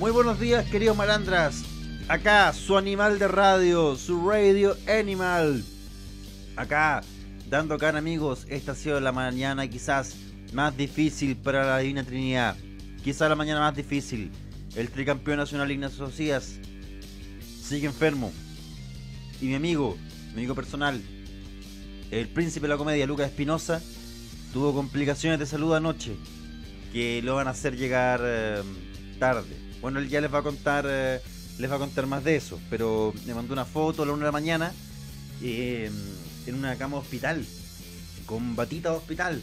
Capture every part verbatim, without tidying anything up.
Muy buenos días, queridos malandras. Acá, su animal de radio, su radio animal. Acá, dando cara, amigos. Esta ha sido la mañana quizás más difícil para la Divina Trinidad. Quizás la mañana más difícil. El tricampeón nacional Ignacio Socías sigue enfermo. Y mi amigo, mi amigo personal, el príncipe de la comedia, Lucas Espinosa, tuvo complicaciones de salud anoche que lo van a hacer llegar eh, tarde. Bueno, él ya les va a contar eh, les va a contar más de eso, pero me mandó una foto a la una de la mañana eh, en una cama de hospital, con batita de hospital,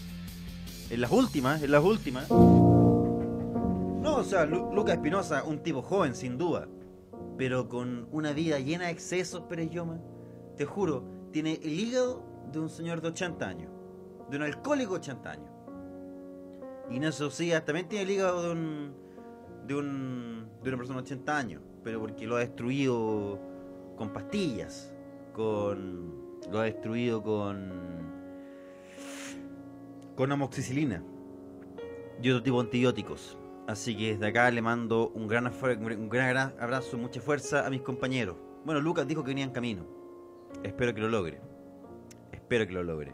en las últimas, en las últimas. No, o sea, Lu Lucas Espinosa, un tipo joven sin duda, pero con una vida llena de excesos, pereyoma. Te juro, tiene el hígado de un señor de ochenta años, de un alcohólico de ochenta años. Ignacio Socías también tiene el hígado de un, de un de una persona de ochenta años, pero porque lo ha destruido con pastillas, con lo ha destruido con con amoxicilina y otro tipo de antibióticos. Así que desde acá le mando un gran, un gran abrazo, mucha fuerza a mis compañeros. Bueno, Lucas dijo que venía en camino. Espero que lo logre. Espero que lo logre.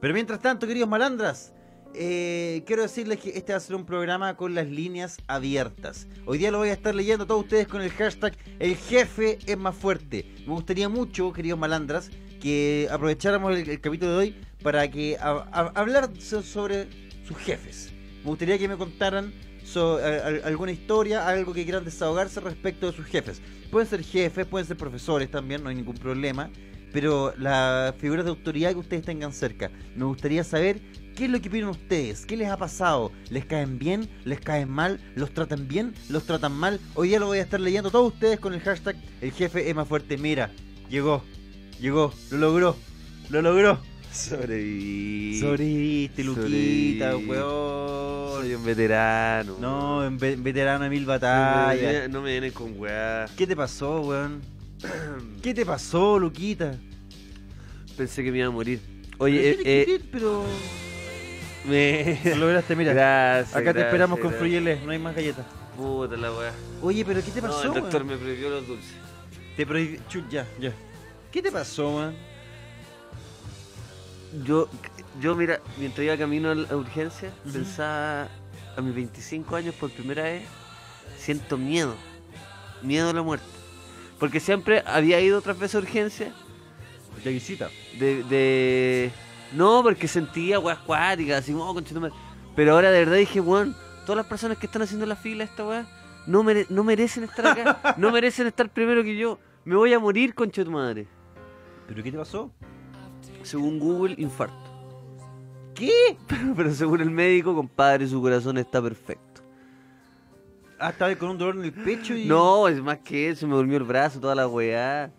Pero mientras tanto, queridos malandras, eh, quiero decirles que este va a ser un programa con las líneas abiertas. Hoy día lo voy a estar leyendo a todos ustedes con el hashtag El Jefe es Más Fuerte. Me gustaría mucho, queridos malandras, que aprovecháramos el, el capítulo de hoy para que a, a, hablar sobre sus jefes. Me gustaría que me contaran So, a, a, alguna historia, algo que quieran desahogarse respecto de sus jefes. Pueden ser jefes, pueden ser profesores también, no hay ningún problema, pero las figuras de autoridad que ustedes tengan cerca. Me gustaría saber qué es lo que opinan ustedes, qué les ha pasado. ¿Les caen bien? ¿Les caen mal? ¿Los tratan bien? ¿Los tratan mal? Hoy ya lo voy a estar leyendo todos ustedes con el hashtag El Jefe es Más Fuerte. Mira, llegó, llegó, lo logró, lo logró. Sobreviví. Sobreviviste, Luquita, Sobreviví. Weón. Soy un veterano. No, un ve veterano de mil batallas. No me vienes no con weá. ¿Qué te pasó, weón? ¿Qué te pasó, Luquita? Pensé que me iba a morir. Oye, eh, eh, querer, pero... Me... Lo lograste, mira. Gracias, acá gracias, te esperamos gracias. Con Fruyeles, no hay más galletas. Puta la weá. Oye, pero ¿qué te pasó, no, el doctor weón? Me prohibió los dulces. Te prohibió... Chut, ya, ya. ¿Qué te pasó, weón? Yo, yo mira, mientras iba camino a la urgencia, uh-huh. pensaba a mis veinticinco años por primera vez, siento miedo, miedo a la muerte. Porque siempre había ido otras veces a urgencia. ¿De visita? De, de... No, porque sentía weas acuáticas, así, oh, conchetumare. Pero ahora de verdad dije, weón, todas las personas que están haciendo la fila esta wea, no, mere no merecen estar acá, no merecen estar primero que yo. Me voy a morir, conchetumadre. ¿Pero qué te pasó? Según Google, infarto. ¿Qué? Pero, pero según el médico, compadre, su corazón está perfecto. Ah, estaba con un dolor en el pecho y... No, es más que eso, me durmió el brazo, toda la weá.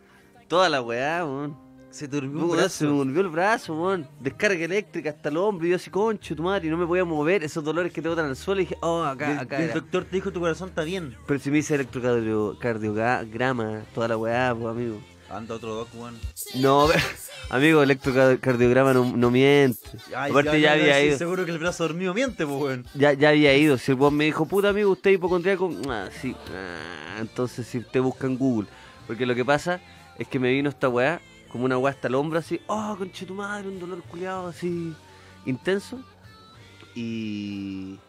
Toda la weá, mon. Se te durmió el brazo. Se me durmió el brazo, mon. Descarga eléctrica hasta el hombro y yo así, concho, tu madre, y no me podía mover. Esos dolores que te botan al suelo y dije, oh, acá, el, acá. El doctor te dijo tu corazón está bien. Pero si me hice electrocardiograma, toda la weá, pues, amigo. Anda otro doc, weón. No, amigo, electrocardiograma no, no miente. Ay, aparte ya, ya había ido. Seguro que el brazo dormido miente, pues, weón. Ya, ya había ido. Si el weón me dijo, puta, amigo, usted hipocondríaco. Ah, sí. Ah, entonces si usted busca en Google. Porque lo que pasa es que me vino esta weá, como una weá hasta el hombro, así. Oh, conche tu madre, un dolor culiado así intenso. Y...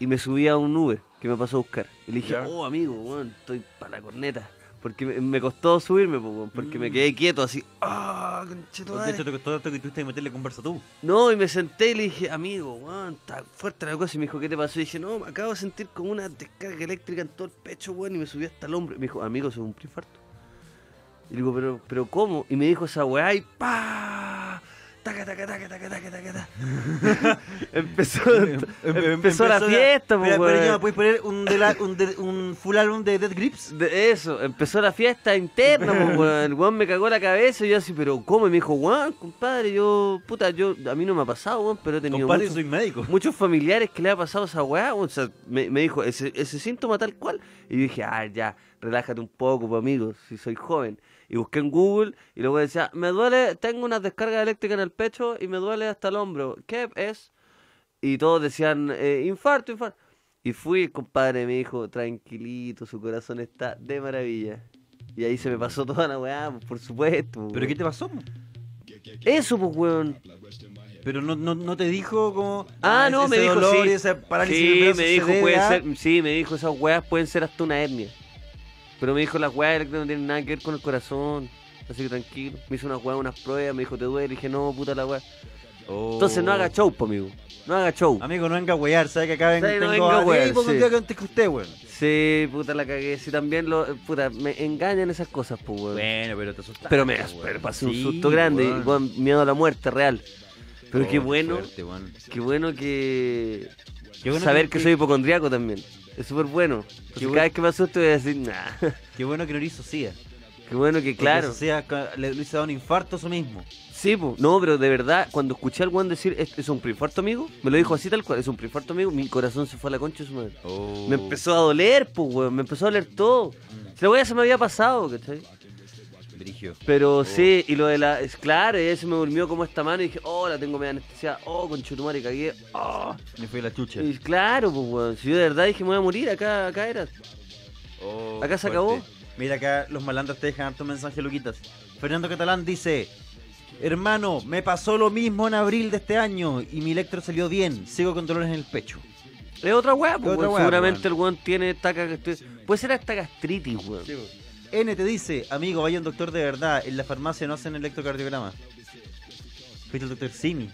Y me subí a un Uber que me pasó a buscar. Y le dije, ¿ya? Oh, amigo, weón, estoy para la corneta. Porque me costó subirme, porque mm. me quedé quieto así. ¡Ah, oh, conchetumadre! De hecho, te costó tanto que tuviste que meterle conversa tú. No, y me senté y le dije, amigo, weón, está fuerte la cosa. Y me dijo, ¿qué te pasó? Y dije, no, me acabo de sentir como una descarga eléctrica en todo el pecho, weón, y me subí hasta el hombro. Y me dijo, amigo, eso es un preinfarto. Y le digo, ¿pero, pero cómo? Y me dijo esa weá y ¡pah! Taca, taca, taca, taca, taca, taca, taca. empezó, em, em, empezó la fiesta, pues. Pero yo me puedes poner un, de la, un, de, un full álbum de Death Grips. De eso, empezó la fiesta interna, pues. El weón me cagó la cabeza y yo así, pero ¿cómo? Y me dijo, weón, compadre, yo, puta, yo, a mí no me ha pasado, weón, pero he tenido. Compadre, muchos, soy médico. Muchos familiares que le ha pasado a esa weá, o sea, me, me dijo, ese, ese síntoma tal cual. Y yo dije, ah, ya, relájate un poco, pues, amigo, si soy joven. Y busqué en Google y luego decía, me duele, tengo una descarga eléctrica en el pecho y me duele hasta el hombro. ¿Qué es? Y todos decían, eh, infarto, infarto. Y fui, compadre, me dijo, tranquilito, su corazón está de maravilla. Y ahí se me pasó toda la weá, por supuesto. Weá. ¿Pero qué te pasó? Eso, pues, weón. Pero no, no, no te dijo como... Ah, ah no, me dijo, sí. Esa parálisis sí, de me dijo, puede ser, sí, me dijo, esas weas pueden ser hasta una hernia. Pero me dijo, las weas no tienen nada que ver con el corazón. Así que tranquilo. Me hizo unas weas, unas pruebas, me dijo, ¿te duele? Y dije, no, puta la wea. Oh. Entonces no haga show, pues, amigo. No haga show. Amigo, no venga a wear, ¿sabes que acá vengo? Sí, no venga a wear, sí. Usted, weón. Sí, puta, la cagué. Sí, también lo... Puta, me engañan esas cosas, pues, weón. Bueno, pero te asustaste. Pero me pero pasé sí, un susto grande. Weón. Y, weón, miedo a la muerte, real. Pero oh, qué bueno, suerte, bueno. Qué bueno que... Qué bueno saber que, que soy hipocondriaco también. Es súper bueno. Porque bueno. Cada vez que me asusto voy a decir, nah. Qué bueno que no eres Socías. Qué bueno que, claro. Socías le hizo un infarto eso mismo. Sí, po. No, pero de verdad, cuando escuché al weón decir, ¿es, es un preinfarto, amigo? Me lo dijo así tal cual, es un preinfarto, amigo. Mi corazón se fue a la concha de su madre. Oh. Me empezó a doler, pues, weón. Me empezó a doler todo. Mm. Si la weá se me había pasado, ¿cachai? Brigio. Pero oh. Sí, y lo de la... Es, claro, ella se me durmió como esta mano y dije, oh, la tengo media anestesia. Oh, conchetumare, cagué. Oh. Me fue la chucha. Y claro, pues, weón. Si yo de verdad dije, me voy a morir, acá, acá era. Oh, acá se fuerte. Acabó. Mira, acá los malandros te dejan harto mensaje, Luquitas. Fernando Catalán dice... Hermano, me pasó lo mismo en abril de este año y mi electro salió bien. Sigo con dolores en el pecho. Es otra weá, pues. Seguramente weá, el weón tiene esta gastritis. Puede ser hasta gastritis, weón. Sí, N te dice, amigo, vaya un doctor de verdad. En la farmacia no hacen electrocardiograma. Fuiste el doctor Simi.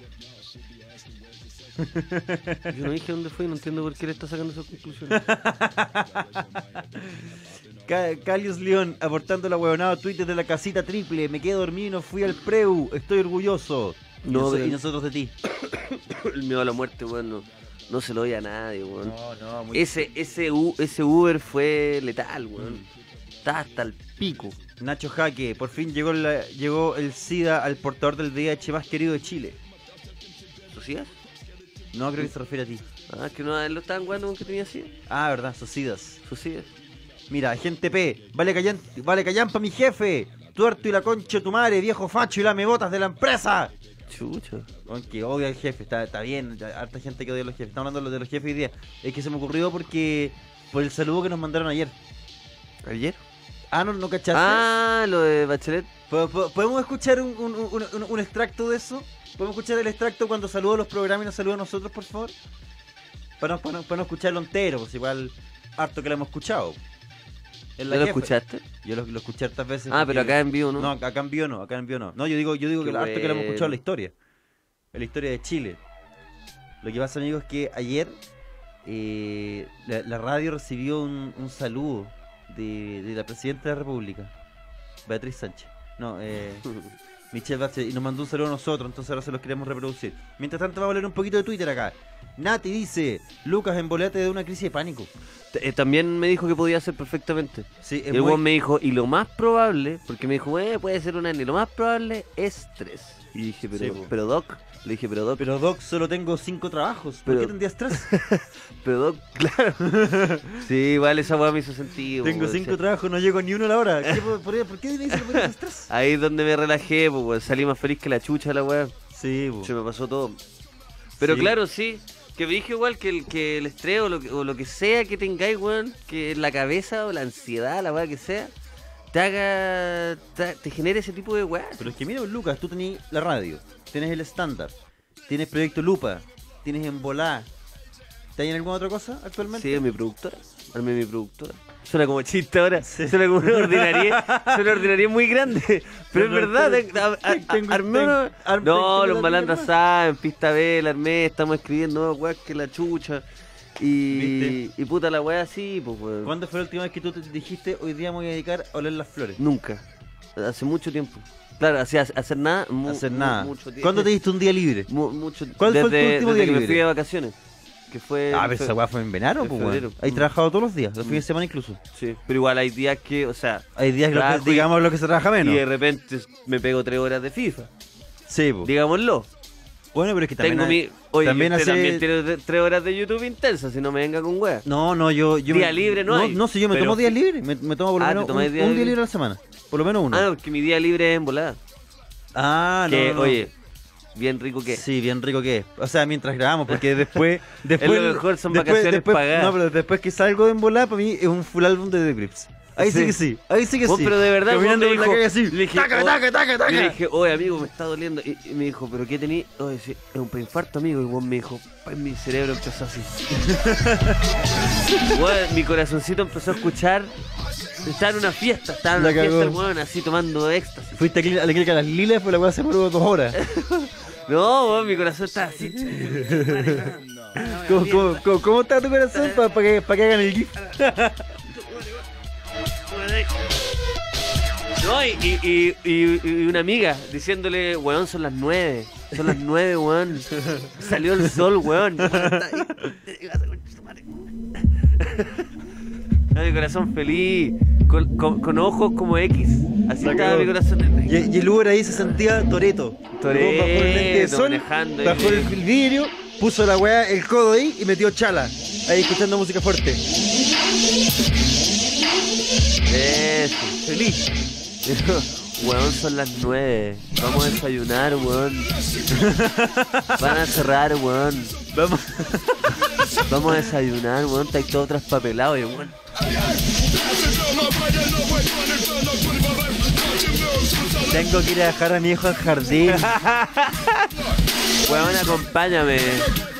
Yo no dije dónde fue y no entiendo por qué le está sacando esa conclusión. Calius León, aportando la huevonada Twitter de la casita triple. Me quedé dormido y no fui al preu. Estoy orgulloso. No, y, nos, y nosotros de ti. El miedo a la muerte, weón. No, no se lo oye a nadie, weón. No, no, muy... ese, ese, ese Uber fue letal, weón. Mm. Está hasta el pico. Nacho Jaque, por fin llegó, la, llegó el SIDA al portador del V I H más querido de Chile. ¿Socías? No, creo que se refiere a ti. Ah, que no lo estaban guardando que tenía SIDA. Ah, verdad, Socías. Socías. Mira, gente P, vale callan, vale callampa mi jefe, tuerto y la concha de tu madre, viejo facho y lame botas de la empresa. Chucho. Aunque odia al jefe, está, está bien, harta gente que odia a los jefes. Estamos hablando de los jefes hoy día. Es que se me ocurrió porque, por el saludo que nos mandaron ayer. ¿Ayer? Ah, no, no cachaste. Ah, lo de Bachelet. ¿Podemos escuchar un, un, un, un extracto de eso? ¿Podemos escuchar el extracto cuando saludo a los programas y nos saluda a nosotros, por favor? Para, para, para no escucharlo entero, pues igual harto que lo hemos escuchado. ¿Tú lo jefe. Escuchaste? Yo lo, lo escuché hartas veces. Ah, pero acá en vivo no. No, acá en vivo no, acá en vivo no. No, yo digo, yo digo que harto que lo hemos escuchado en la historia. En la historia de Chile. Lo que pasa, amigos, es que ayer eh, la, la radio recibió un, un saludo de, de la Presidenta de la República, Beatriz Sánchez. No, eh... Michelle Bachelet, y nos mandó un saludo a nosotros, entonces ahora se los queremos reproducir. Mientras tanto vamos a leer un poquito de Twitter acá. Nati dice, Lucas, embolate de una crisis de pánico. T eh, también me dijo que podía ser perfectamente. Sí, y luego muy... me dijo, y lo más probable, porque me dijo, eh, puede ser una hernia, lo más probable es tres. Y dije, pero, sí, pero Doc, le dije, pero Doc. Pero Doc, solo tengo cinco trabajos, ¿por pero... qué tendrías tres? Pero Doc, claro. Sí, igual esa hueá me hizo sentido. Tengo cinco decir. trabajos, no llego ni uno a la hora. ¿Qué, por, por, ¿Por qué me hizo tendrías tres? Ahí es donde me relajé, po, po. Salí más feliz que la chucha la hueá. Sí, po. Se me pasó todo. Pero sí. Claro, sí, que me dije igual que el, que el estrés o lo, o lo que sea que tengáis, weón, que la cabeza o la ansiedad, la hueá que sea, te haga, te, te genera ese tipo de weá. Pero es que mira, Lucas, tú tenés la radio, tenés el estándar, tienes Proyecto Lupa, tienes Embolada. ¿Te hay en alguna otra cosa actualmente? Sí, mi productora, armé mi productora. Suena como chiste ahora, sí. Suena como una ordinaria, suena ordinaria muy grande. Pero es verdad, armé una... No, los malandras saben, pista vela, armé, estamos escribiendo, weá, que la chucha. Y, y puta la weá así, pues weón. ¿Cuándo fue la última vez que tú te dijiste hoy día me voy a dedicar a oler las flores? Nunca, hace mucho tiempo. Claro, así, hacer nada, mu hacer nada. Mu mucho tiempo. ¿Cuándo te diste un día libre? Mu mucho ¿Cuál desde, fue el último día que libre? Me fui de vacaciones. Que fue, ah, pero esa weá fue en verano, pues weón. Hay trabajado todos los días, los fines de semana incluso. Sí, pero igual hay días que, o sea, hay días que, digamos, lo que se trabaja menos. Y de repente me pego tres horas de FIFA. Sí, pues. Digámoslo. Bueno, pero es que también tengo hay, mi, oye, también, hace... también tiene tres horas de YouTube intensa, si no me venga con weas. No, no, yo... yo día me... libre no, no hay. No, si yo me pero... tomo días libres, me, me tomo por lo ah, menos un, un día libre? libre a la semana, por lo menos uno. Ah, porque mi día libre es en volada. Ah, no, que, no, no. Oye, Bien rico que es. Sí, bien rico que es. O sea, mientras grabamos, porque después... después es lo mejor, son después, vacaciones después, pagadas. No, pero después que salgo de Embolada, para mí es un full álbum de Death Grips. Ahí sí. sí que sí, ahí sí que oh, sí. Pero de verdad, caminando por la calle así, le dije, taca, oh, taca, taca, taca. Le dije, oye amigo, me está doliendo. Y, y me dijo, ¿pero qué tení? Oye, sí, es un preinfarto, amigo. Y vos me dijo, mi cerebro empezó así. Bueno, mi corazoncito empezó a escuchar. Estaba en una fiesta, estaba en la una cagó. fiesta, el weón, así tomando éxtasis. Fuiste a la clínica Las Lilas, pero la weón se murió dos horas. No, bueno, mi corazón está así. ¿Cómo, cómo, cómo, ¿Cómo está tu corazón? Para pa que, pa que hagan el gif. No, y, y, y, y una amiga diciéndole, weón, son las nueve. Son las nueve, weón. Salió el sol, weón. No, mi corazón feliz, con, con, con ojos como X. Así estaba mi corazón. Y, y el Uber ahí se sentía Toreto. Toreto, bajó el lente de sol, manejando, bajó el vidrio, puso la weá, el codo ahí y metió chala. Ahí escuchando música fuerte. Eso, feliz. Weón, son las nueve. Vamos a desayunar, weón. Van a cerrar, weón. Vamos, Vamos a desayunar, weón. Está ahí todo traspapelado, weón. Tengo que ir a dejar a mi hijo al jardín. Weón, acompáñame.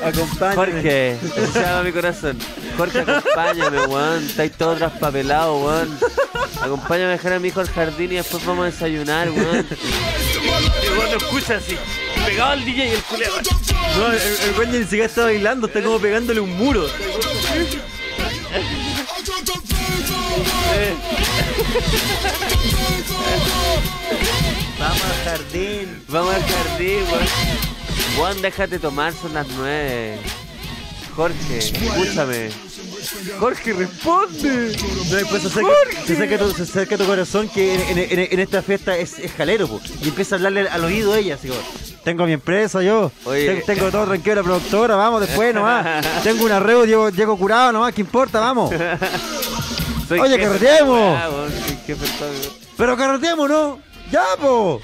Acompáñame. Jorge, se llama mi corazón. Jorge, acompáñame, weón. Está ahí todo traspapelado, weón. Acompáñame a dejar a mi hijo al jardín y después vamos a desayunar, weón. El weón lo escucha así, pegado al D J y el culero. No, el weón ni siquiera está bailando, está como pegándole un muro. Vamos al jardín, vamos al jardín, weón. Weón, déjate tomar, son las nueve. Jorge, escúchame. Jorge, responde. No, después se acerca, Jorge. Se, acerca tu, se acerca tu corazón que en, en, en, en esta fiesta es, es jalero, po, y empieza a hablarle al oído a ella, así como, tengo mi empresa yo, tengo, tengo todo tranquilo, la productora, vamos después nomás, tengo un arreo, llego, llego curado nomás, ¿qué importa? Vamos. Soy Oye, carreteemos. Pero carreteemos, ¿no? Ya, po.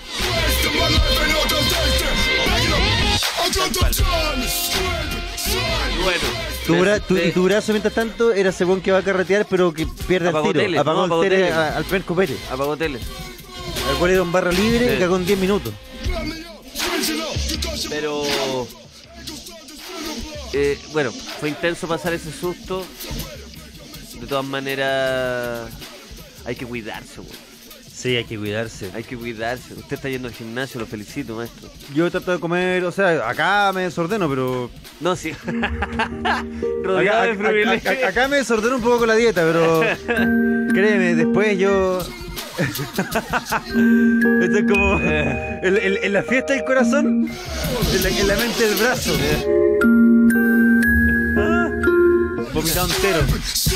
Bueno, tu bra tu, y tu brazo mientras tanto era ese buen que va a carretear pero que pierde apagó el tiro, tele, apagó, no, apagó el tele, tele. A, al primer copete apagó tele, al cual era un barra libre, sí. Y cagó en diez minutos, pero eh, bueno, fue intenso pasar ese susto. De todas maneras hay que cuidarse, güey. Sí, hay que cuidarse. Hay que cuidarse. Usted está yendo al gimnasio, lo felicito, maestro. Yo trato de comer, o sea, acá me desordeno, pero... No, sí. acá, de acá, acá, acá me desordeno un poco con la dieta, pero... Créeme, después yo... Esto es como... en, en, en la fiesta del corazón, en la, en la mente del brazo. Vomitado entero. Sí,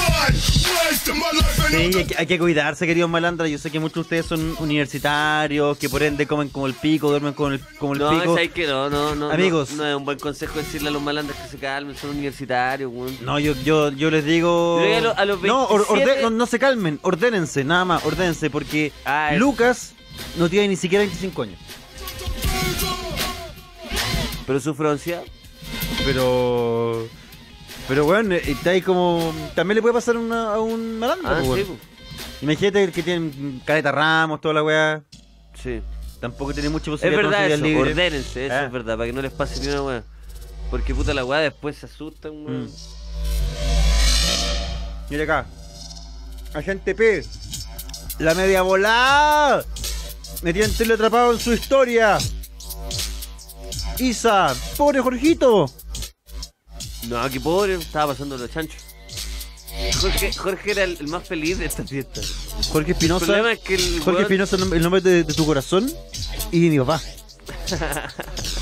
hay que, hay que cuidarse, queridos malandras. Yo sé que muchos de ustedes son universitarios, que por ende comen como el pico, duermen como el, como el no, pico. Es que no, no, no. Amigos. No, no es un buen consejo decirle a los malandras que se calmen, son universitarios. Bueno. No, yo, yo, yo les digo... A los, a los veintisiete... no, or, orde, no, no se calmen, ordénense, nada más, ordénense, porque ah, Lucas no tiene ni siquiera veinticinco años. Pero sufre ansiedad. Pero... Pero bueno, está ahí como... También le puede pasar una, a un malandro. Ah, sí, pues. Imagínate que tienen Caleta Ramos, toda la weá. Sí. Tampoco tiene mucha posibilidad. Es verdad, de eso, libre. Ordénense, eso ah. es verdad, para que no les pase ni una weá. Porque puta la weá, después se asustan, weón. Mm. Mira acá. Agente P. La media volada. Me tienen tele atrapado en su historia. Isa. Pobre Jorgito. No, qué pobre, estaba pasando los chanchos. Jorge, Jorge era el, el más feliz de esta fiesta. Jorge Espinosa. El problema es que el Jorge Espinosa, el nombre de, de tu corazón y de mi papá.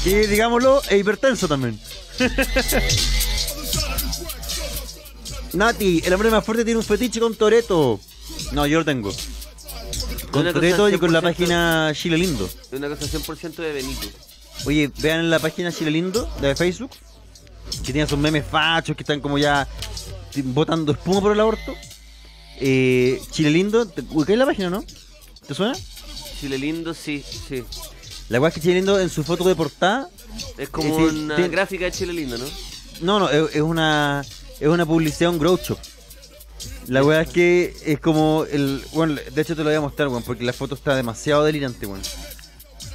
Y digámoslo, es hipertenso también. Nati, el hombre más fuerte tiene un fetiche con Toretto. No, yo lo tengo. Con Toretto y con la página Chile Lindo. Una cosa cien por ciento de Benito. Oye, vean la página Chile Lindo, la de Facebook. Que tienen esos memes fachos que están como ya botando espuma por el aborto. Eh, Chile Lindo, ¿qué es la página, no? ¿Te suena? Chile Lindo, sí, sí. La weá que estoy viendo en su foto de portada es como es, una ten... gráfica de Chile Lindo, ¿no? No, no, es, es una es una publicidad, un grow shop. La weá es que es como el... Bueno, de hecho te lo voy a mostrar, weón, porque la foto está demasiado delirante, weón.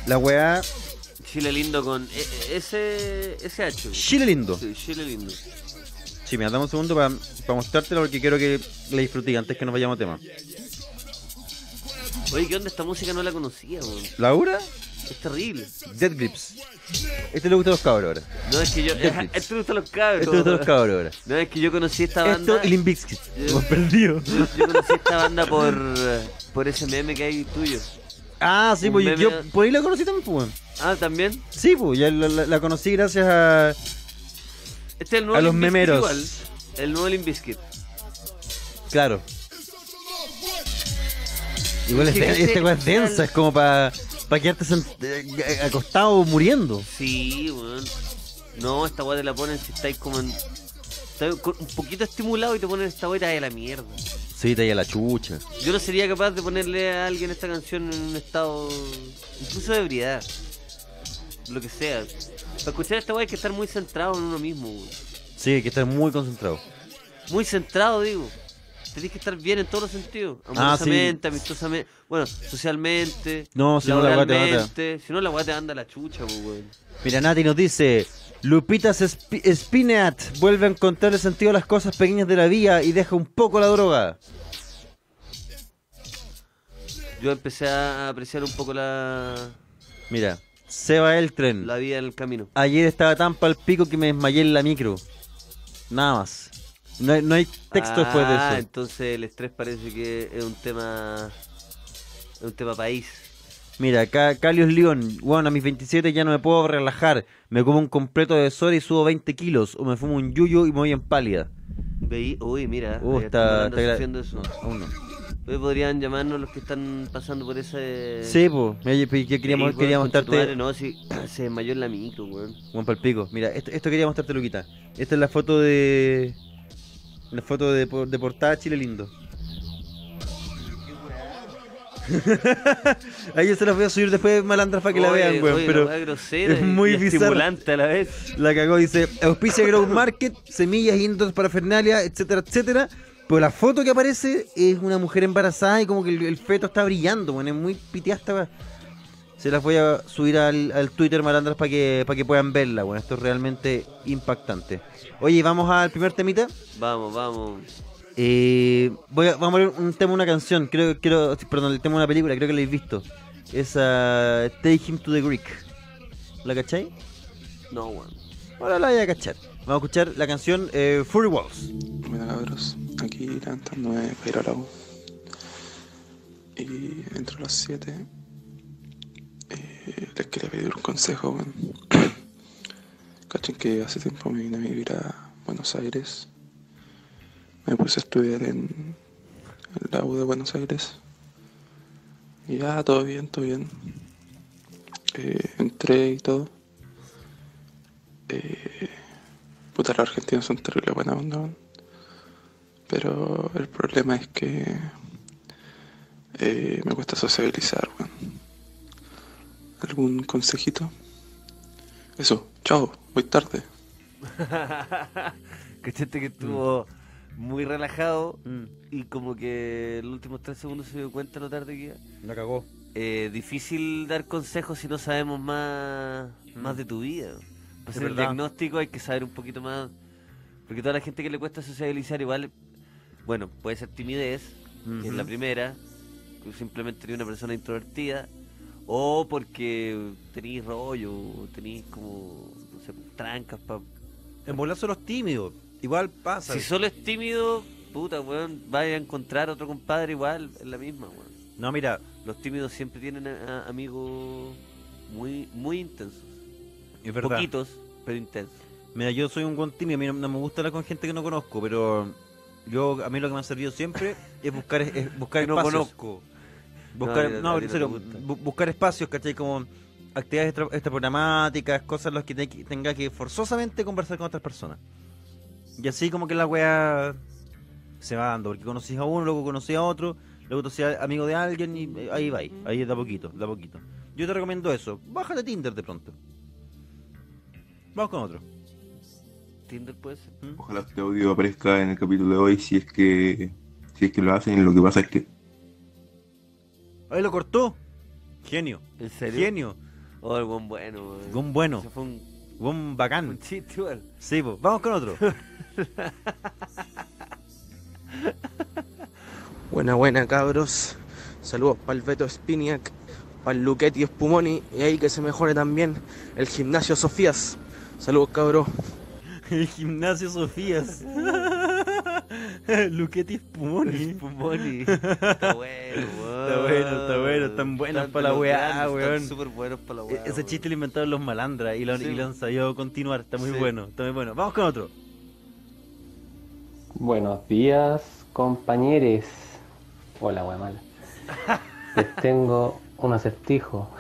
La weá... Chile Lindo con ese ese hache. Chile Lindo. Sí, Chile Lindo. Sí, mira, dame un segundo para pa mostrártelo porque quiero que la disfrutéis antes que nos vayamos a tema. Oye, ¿qué onda? Esta música no la conocía, weón. ¿Laura? Es terrible. Death Grips. Este le gusta a los cabros ahora. No, es que yo... Death este le gusta a los cabros. Este le gusta a los cabros ahora. No, es que yo conocí esta banda... Esto y Limp Bizkit. Hemos perdido. Yo, yo conocí esta banda por... Por ese meme que hay tuyo. Ah, sí, pues meme... yo... Por ahí la conocí también, pues, weón. Ah, ¿también? Sí, pues, ya la, la, la conocí gracias a... Este es el nuevo a los memeros. Igual. El nuevo Limp Bizkit. Claro. Igual es, este, esta es densa, es como para... Para quedarte acostado muriendo. Sí, weón. No, esta weá te la ponen si estáis como en... Estáis un poquito estimulado y te ponen esta weá y te da la mierda. Sí, te da la chucha. Yo no sería capaz de ponerle a alguien esta canción en un estado... Incluso de ebriedad. Lo que sea. Para escuchar esta weá hay que estar muy centrado en uno mismo, weón. Sí, hay que estar muy concentrado. Muy centrado, digo. Tenés que estar bien en todos los sentidos. Amorosamente, ah, sí. Amistosamente. Bueno, socialmente. No, si no la weá te anda. Si no la weá te anda la chucha, weón. Mira, Nati nos dice: Lupitas Sp Spinat vuelve a encontrar el sentido a las cosas pequeñas de la vida y deja un poco la droga. Yo empecé a apreciar un poco la... Mira, se va el tren. La vida en el camino. Ayer estaba tan pal pico que me desmayé en la micro. Nada más. No hay, no hay texto ah, después de eso. Ah, entonces el estrés parece que es un tema... Es un tema país. Mira, acá Calios León. Bueno, a mis veintisiete ya no me puedo relajar. Me como un completo de soda y subo veinte kilos. O me fumo un yuyo y me voy en pálida. Veí, uy, mira. Uh, está, está haciendo eso. Aún no. Hoy podrían llamarnos los que están pasando por ese... Sí, po. Mira, queríamos, sí, queríamos mostrarte... Madre, no, sí. Se desmayó en la micro, weón. Buen palpico. Mira, esto, esto quería mostrarte, Luquita. Esta es la foto de... La foto de, de portada Chile Lindo. Ahí se las voy a subir después, malandras, para que oye, la vean, weón. Oye, pero grosera, es muy bizarra. A la vez. La cagó, dice: auspicia Grow Market, semillas, indoor, parafernalia, etcétera, etcétera. Pero la foto que aparece es una mujer embarazada y como que el, el feto está brillando, weón. Es muy piteasta. Se las voy a subir al, al Twitter, malandras, para que, para que puedan verla, weón. Esto es realmente impactante. Oye, ¿vamos al primer temita? Vamos, vamos. Eh, voy a, vamos a ver un tema, una canción. Creo, creo, perdón, el tema de una película, creo que la habéis visto. Es uh, Take Him to the Greek. ¿La cachai? No, weón. Ahora la voy a cachar. Vamos a escuchar la canción eh, Fury Walls. Mira, cabros, aquí levantándome para ir a la U. Y entre las siete eh, les quería pedir un consejo, weón. Cachen que hace tiempo me vine a vivir a Buenos Aires. Me puse a estudiar en la U de Buenos Aires. Y ya, ah, todo bien, todo bien. Eh, entré y todo. Eh, puta, los argentinos son terribles buena onda. Pero el problema es que eh, me cuesta sociabilizar, bueno. ¿Algún consejito? Eso, chao, voy tarde. Cachete que estuvo mm. muy relajado mm. y como que los últimos tres segundos se dio cuenta lo tarde que iba. La cagó. Eh, difícil dar consejos si no sabemos más, más de tu vida. Para hacer el diagnóstico hay que saber un poquito más. Porque toda la gente que le cuesta socializar igual, bueno, puede ser timidez, mm-hmm. que es la primera, simplemente de una persona introvertida. O porque tenéis rollo, tenéis como, no sé, trancas para... En volar solo es tímido, igual pasa. Si solo es tímido, puta, weón, vaya a encontrar otro compadre igual, es la misma, weón. No, mira, los tímidos siempre tienen a, a amigos muy muy intensos. Es verdad. Poquitos, pero intensos. Mira, yo soy un buen tímido, a mí no, no me gusta hablar con gente que no conozco, pero yo a mí lo que me ha servido siempre es buscar, es buscar que no conozco. Buscar, no, no, no, serio, bu buscar espacios, ¿cachai? Como actividades extraprogramáticas, cosas en las que te tenga que forzosamente conversar con otras personas. Y así como que la weá se va dando, porque conocís a uno, luego conocís a otro, luego te hacías amigo de alguien y ahí va, ahí, ahí da poquito, da poquito. Yo te recomiendo eso. Bájate Tinder de pronto. Vamos con otro. Tinder puede ser. ¿Mm? Ojalá este audio aparezca en el capítulo de hoy. Si es que si es que lo hacen, lo que pasa es que... Ahí lo cortó. Genio. ¿En serio? Genio. Oh, el buen bueno. El buen bueno. Eso fue un buen bacán. Un chiste, bueno. Sí, pues. Vamos con otro. Buena, buena, cabros. Saludos para el Beto Spiniak, para el Luquetti Espumoni, y ahí que se mejore también el Ignacio Socías. Saludos, cabros. El Ignacio Socías. Luquetti Espumoni. Espumoni. Está bueno, wow. Está bueno, está bueno. Están buenos para la weá, weón. Están súper buenos para la weá. Ese chiste weón. Lo inventaron los malandras y lo, sí. y lo han sabido continuar. Está muy sí. bueno, está muy bueno. Vamos con otro. Buenos días, compañeros. Hola, weá mala. Les tengo un acertijo.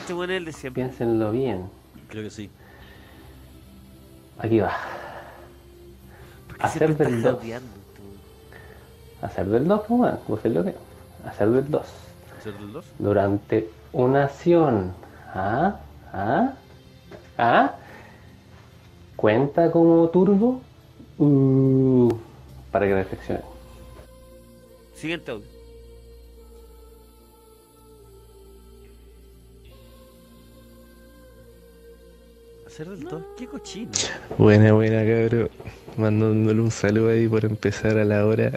Este bueno es el de siempre. Piénsenlo bien. Creo que sí. Aquí va. Hacer del dos. Hacer del dos, weón. Hacer del dos. Hacer del dos. Durante una acción. ¿Ah? ¿Ah? ¿Ah? ¿Cuenta como turbo? Uh, para que reflexionen. Siguiente audio. Hacer del todo, qué cochino. Buena, buena, cabrón. Mandándole un saludo ahí por empezar a la hora,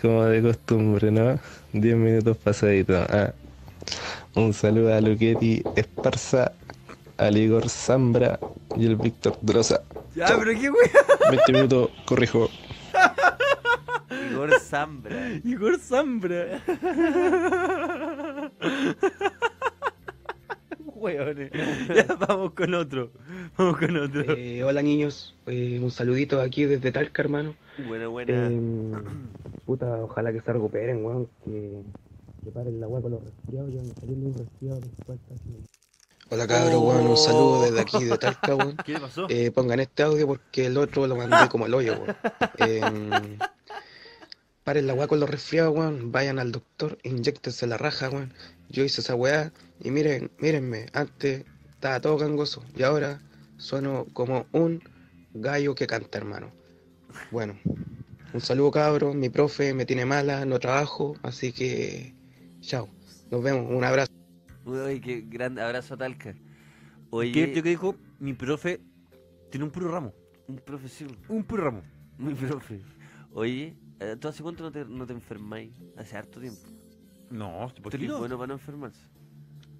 como de costumbre, ¿no? diez minutos pasaditos. Ah. Un saludo a Luquetti Esparza, al Igor Zambra y el Víctor Drosa. Ya, chao. Pero qué weón. veinte minutos, corrijo. Igor Zambra. Igor Zambra. Weones. Ya, vamos con otro. Vamos con otro. Eh, hola, niños. Eh, un saludito aquí desde Talca, hermano. Buena, buena. Eh, puta, ojalá que se recuperen, weón. Que, que paren la weá con los resfriados. Yo me salí de un resfriado que se falta aquí. Hola cabros, oh. Bueno, un saludo desde aquí de Talca, bueno. ¿Qué pasó? Eh, pongan este audio porque el otro lo mandé como el hoyo, bueno. eh, Paren la weá con los resfriados, bueno. Vayan al doctor, inyéctense la raja, bueno. Yo hice esa weá y miren, mírenme, antes estaba todo gangoso y ahora sueno como un gallo que canta, hermano. Bueno, un saludo cabros, mi profe me tiene mala, no trabajo, así que chao, nos vemos, un abrazo. Uy, qué gran abrazo a Talca. Oye, ¿Qué, yo que dijo, mi profe tiene un puro ramo. Un profe, sí. Un puro ramo. Mi profe. Oye, ¿tú hace cuánto no te, no te enfermáis? Hace harto tiempo. No, hace poquito. ¿Tú eres bueno para no enfermarse?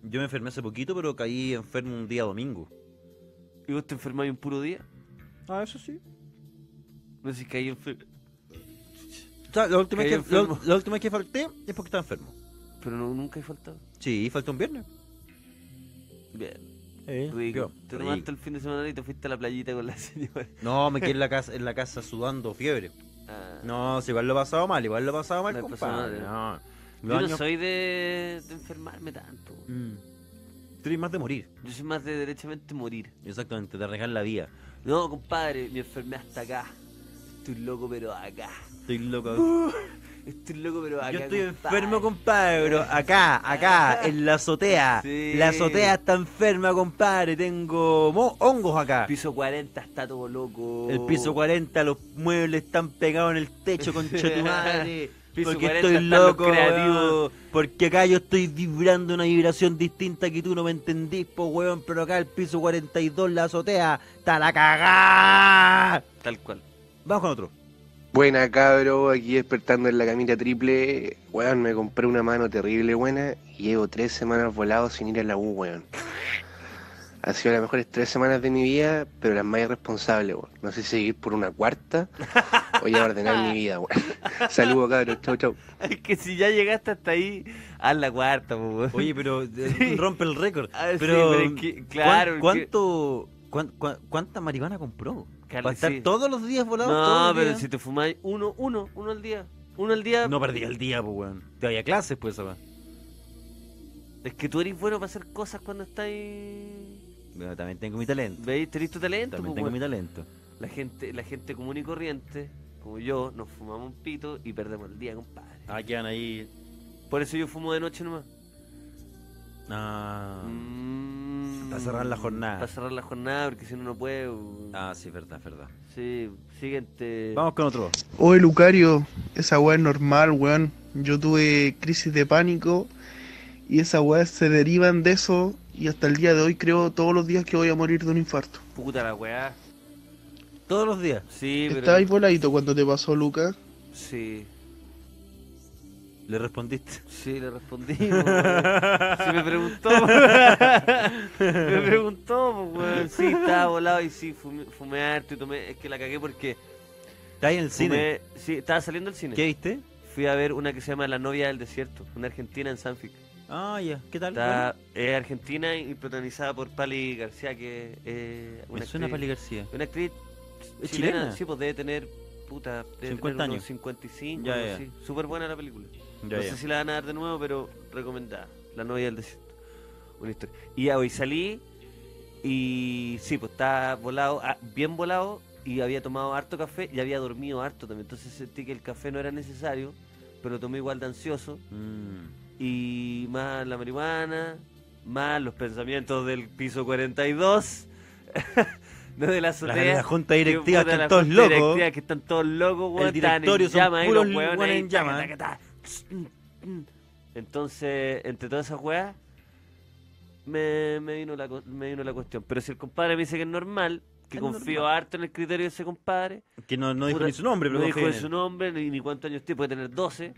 Yo me enfermé hace poquito, pero caí enfermo un día domingo. ¿Y vos te enfermáis un puro día? Ah, eso sí. No sé si caí enfermo. O sea, la última vez que, que falté es porque estaba enfermo. Pero no, nunca he faltado. Sí, faltó un viernes. Bien. Eh, rico. Rico. Te tomaste el fin de semana y te fuiste a la playita con la señora. No, me quedé en la casa, en la casa sudando fiebre. Ah. No, si igual lo he pasado mal, igual lo he pasado mal, no compadre. No. Yo años... no soy de, de enfermarme tanto. Mm. Tú eres más de morir. Yo soy más de derechamente morir. Exactamente, de arriesgar la vida. No, compadre, me enfermé hasta acá. Estoy loco, pero acá. Estoy loco. Uh. Estoy loco, pero acá. Yo estoy compadre. enfermo, compadre. Acá, acá, en la azotea. Sí. La azotea está enferma, compadre. Tengo mo hongos acá. El piso cuarenta está todo loco. El piso cuarenta, los muebles están pegados en el techo, conchetumare. Porque estoy loco, creativo. Porque acá yo estoy vibrando una vibración distinta que tú no me entendís, po, weón. Pero acá el piso cuarenta y dos, la azotea, está la cagada. Tal cual. Vamos con otro. Buena cabro, aquí despertando en la camita triple, weón, me compré una mano terrible buena y llevo tres semanas volado sin ir a la U, weón. Ha sido las mejores tres semanas de mi vida, pero las más irresponsables, weón. No sé si seguir por una cuarta o ya ordenar mi vida, weón. Saludos cabros, chau chau. Es que si ya llegaste hasta ahí, haz la cuarta, weón. Oye, pero sí. rompe el récord. Ver, pero, sí, pero es que, claro. ¿Cuánto, que... ¿cuánta, cuánta, ¿Cuánta marihuana compró? Para estar sí. todos los días volados. No, pero día. Si te fumáis uno, uno, uno al día. Uno al día. No perdí el día, pues, weón. Te vayas a clases, pues, ¿sabes? Es que tú eres bueno para hacer cosas cuando estás ahí. Bueno, también tengo mi talento. ¿Veis? ¿Tenés tu talento? También po, tengo weón. mi talento. La gente, la gente común y corriente, como yo, nos fumamos un pito y perdemos el día, compadre. Ah, quedan ahí. Por eso yo fumo de noche nomás. Ah. Mm. Para cerrar la jornada. Para cerrar la jornada, porque si no, no puede. Ah, sí, verdad, verdad. Sí, siguiente. Vamos con otro. Oye, Lucario, esa weá es normal, weón. Yo tuve crisis de pánico y esa weá se derivan de eso. Y hasta el día de hoy creo todos los días que voy a morir de un infarto. Puta la weá. Todos los días. Sí, pero... ¿Estabas voladito cuando te pasó, Lucas? Sí. ¿Le respondiste? Sí, le respondí. Si sí, me preguntó. Me preguntó, pues, weón. Sí, estaba volado y sí, fumé, fumé harto y tomé. Es que la cagué porque... ¿Estás en el fumé... cine? Sí, estaba saliendo del cine. ¿Qué viste? Fui a ver una que se llama La Novia del Desierto, una argentina en Sanfic. Ah, ya. Yeah. ¿Qué tal? Está, es argentina y protagonizada por Pali García, que eh, una me suena actriz, Pali García. Una actriz chilena. ¿Chilena? Sí, pues debe tener, puta, debe cincuenta tener años. cincuenta y cinco, ya, ya. Sí. Súper buena la película. Ya, no ya. sé si la van a dar de nuevo, pero recomendada. La Novia del Desierto. Una historia. Y hoy salí y sí, pues estaba volado, ah, bien volado, y había tomado harto café y había dormido harto también. Entonces sentí que el café no era necesario, pero lo tomé igual de ansioso. Mm. Y más la marihuana, más los pensamientos del piso cuarenta y dos, desde la azotea. La junta directiva que están todos locos. que están todos locos, weón. El directorio son puros hueones en llamas. Entonces, entre todas esas weas, me, me, vino la, me vino la cuestión. Pero si el compadre me dice que es normal, que es confío normal. harto en el criterio de ese compadre. Que no, no dijo puta, ni su nombre, pero no dijo ni su nombre, ni, ni cuántos años tiene, puede tener doce.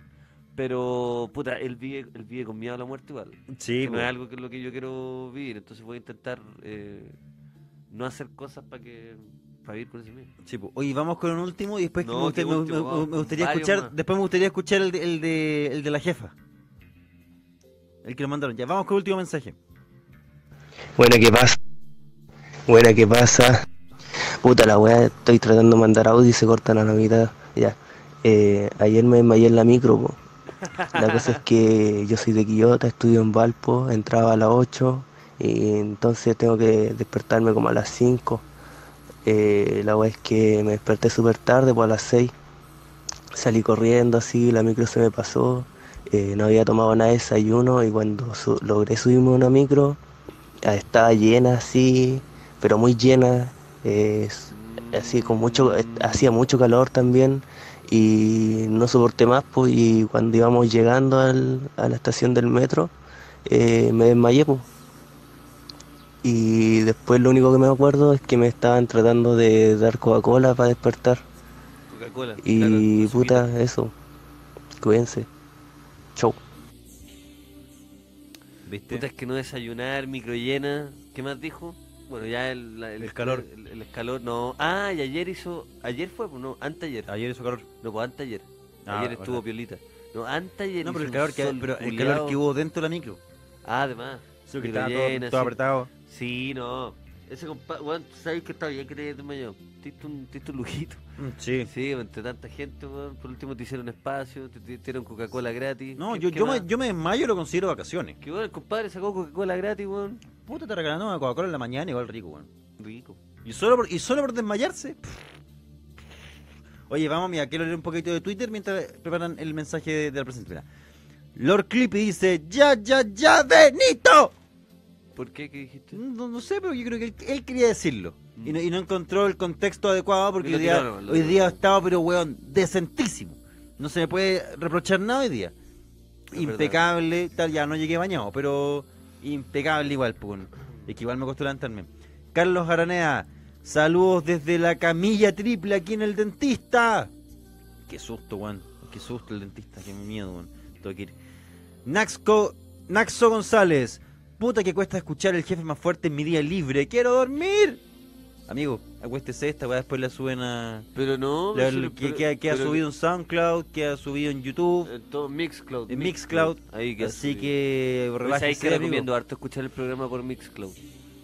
Pero, puta, él vive, él vive con miedo a la muerte igual. Sí, que no es algo que es lo que yo quiero vivir. Entonces voy a intentar eh, no hacer cosas para que para vivir con ese miedo. Sí, pues. Oye, vamos con un último y después no, que me, guste, último, me, me gustaría escuchar más. Después me gustaría escuchar el de, el, de, el de la jefa. El que nos mandaron. Ya, vamos con el último mensaje. Buena, ¿qué pasa? Buena, ¿qué pasa? Puta la weá, estoy tratando de mandar audio y se cortan a la mitad. Ya, eh, ayer me desmayé en la micro, po. La cosa es que yo soy de Quillota, estudio en Valpo, entraba a las ocho y entonces tengo que despertarme como a las cinco. Eh, la wea es que me desperté súper tarde, pues a las seis. Salí corriendo así, la micro se me pasó, eh, no había tomado nada de desayuno y cuando su logré subirme a una micro, estaba llena así, pero muy llena, eh, así con mucho, hacía mucho calor también. Y no soporté más, pues, y cuando íbamos llegando al, a la estación del metro, eh, me desmayé, pues. Y después lo único que me acuerdo es que me estaban tratando de dar Coca-Cola para despertar. Coca-Cola. Y claro, puta, eso. Cuídense. Chau. ¿Viste? Puta, es que no desayunar, micro llena. ¿Qué más dijo? Bueno, ya el, el, el calor. El, el, el calor, no. Ah, y ayer hizo. Ayer fue, no, anteayer. Ayer hizo calor. No, pues anteayer. Ah, ayer estuvo verdad. Piolita. No, anteayer. No, pero, el calor, que, pero el calor que hubo dentro de la micro. Ah, además. Sí, que estaba llena, todo, todo sí. apretado. Sí, no. Ese compadre, bueno, ¿sabes que está bien? Que te desmayó. Tiste un, un lujito. Sí. Sí, entre tanta gente, bueno, por último te hicieron espacio, te, te dieron Coca-Cola gratis. No, yo, yo, me, yo me desmayo lo considero vacaciones. Que bueno, el compadre sacó Coca-Cola gratis, weón. Bueno. Puta, te regalan una Coca-Cola en la mañana igual rico, weón. Bueno. Rico. Y solo por, y solo por desmayarse. Oye, vamos, mira, quiero leer un poquito de Twitter mientras preparan el mensaje de, de la presentación. Lord Clippy dice, ya, ya, ya, Benito. ¿Por qué? ¿Qué dijiste? No, no sé, pero yo creo que él, él quería decirlo. Mm. Y, no, y no encontró el contexto adecuado porque hoy día, no, no, hoy día estaba, pero weón, decentísimo. No se me puede reprochar nada hoy día. Es impecable, verdad. Tal, ya no llegué bañado, pero impecable igual, pues. Es que igual me costó levantarme. Carlos Araneda, saludos desde la camilla triple aquí en el dentista. Qué susto, weón. Qué susto el dentista, qué miedo, weón. Tengo que ir. Naxco, Naxo González. Puta que cuesta escuchar el jefe más fuerte en mi día libre. ¡Quiero dormir! Amigo, acuéstese esta, weá, después la suben a... Pero no... La, pero, que, que, que pero, ha subido en SoundCloud, que ha subido en YouTube... En todo Mixcloud. En Mixcloud. Mixcloud. Ahí que Así que... Pues ahí que recomiendo harto escuchar el programa por Mixcloud.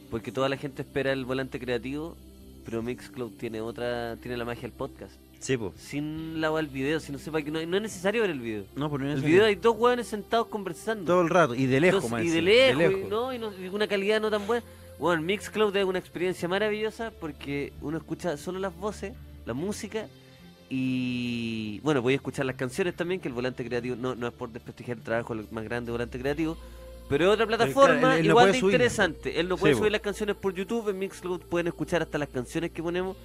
Porque toda la gente espera el volante creativo, pero Mixcloud tiene otra... Tiene la magia del podcast. Sí, po. Sin lavar el video, si no sepa que no, hay, no es necesario ver el video. No, porque no es necesario. El video hay dos hueones sentados conversando. Todo el rato, y de lejos, Entonces, Y de lejos, de lejos. Y, no, y, no, y una calidad no tan buena. Bueno, Mixcloud es una experiencia maravillosa porque uno escucha solo las voces, la música y... Bueno, voy a escuchar las canciones también, que el Volante Creativo, no, no es por desprestigiar el trabajo más grande de Volante Creativo, Pero es otra plataforma, él, él igual de subir. Interesante. Él no puede sí, subir po. las canciones por YouTube. En Mixcloud pueden escuchar hasta las canciones que ponemos,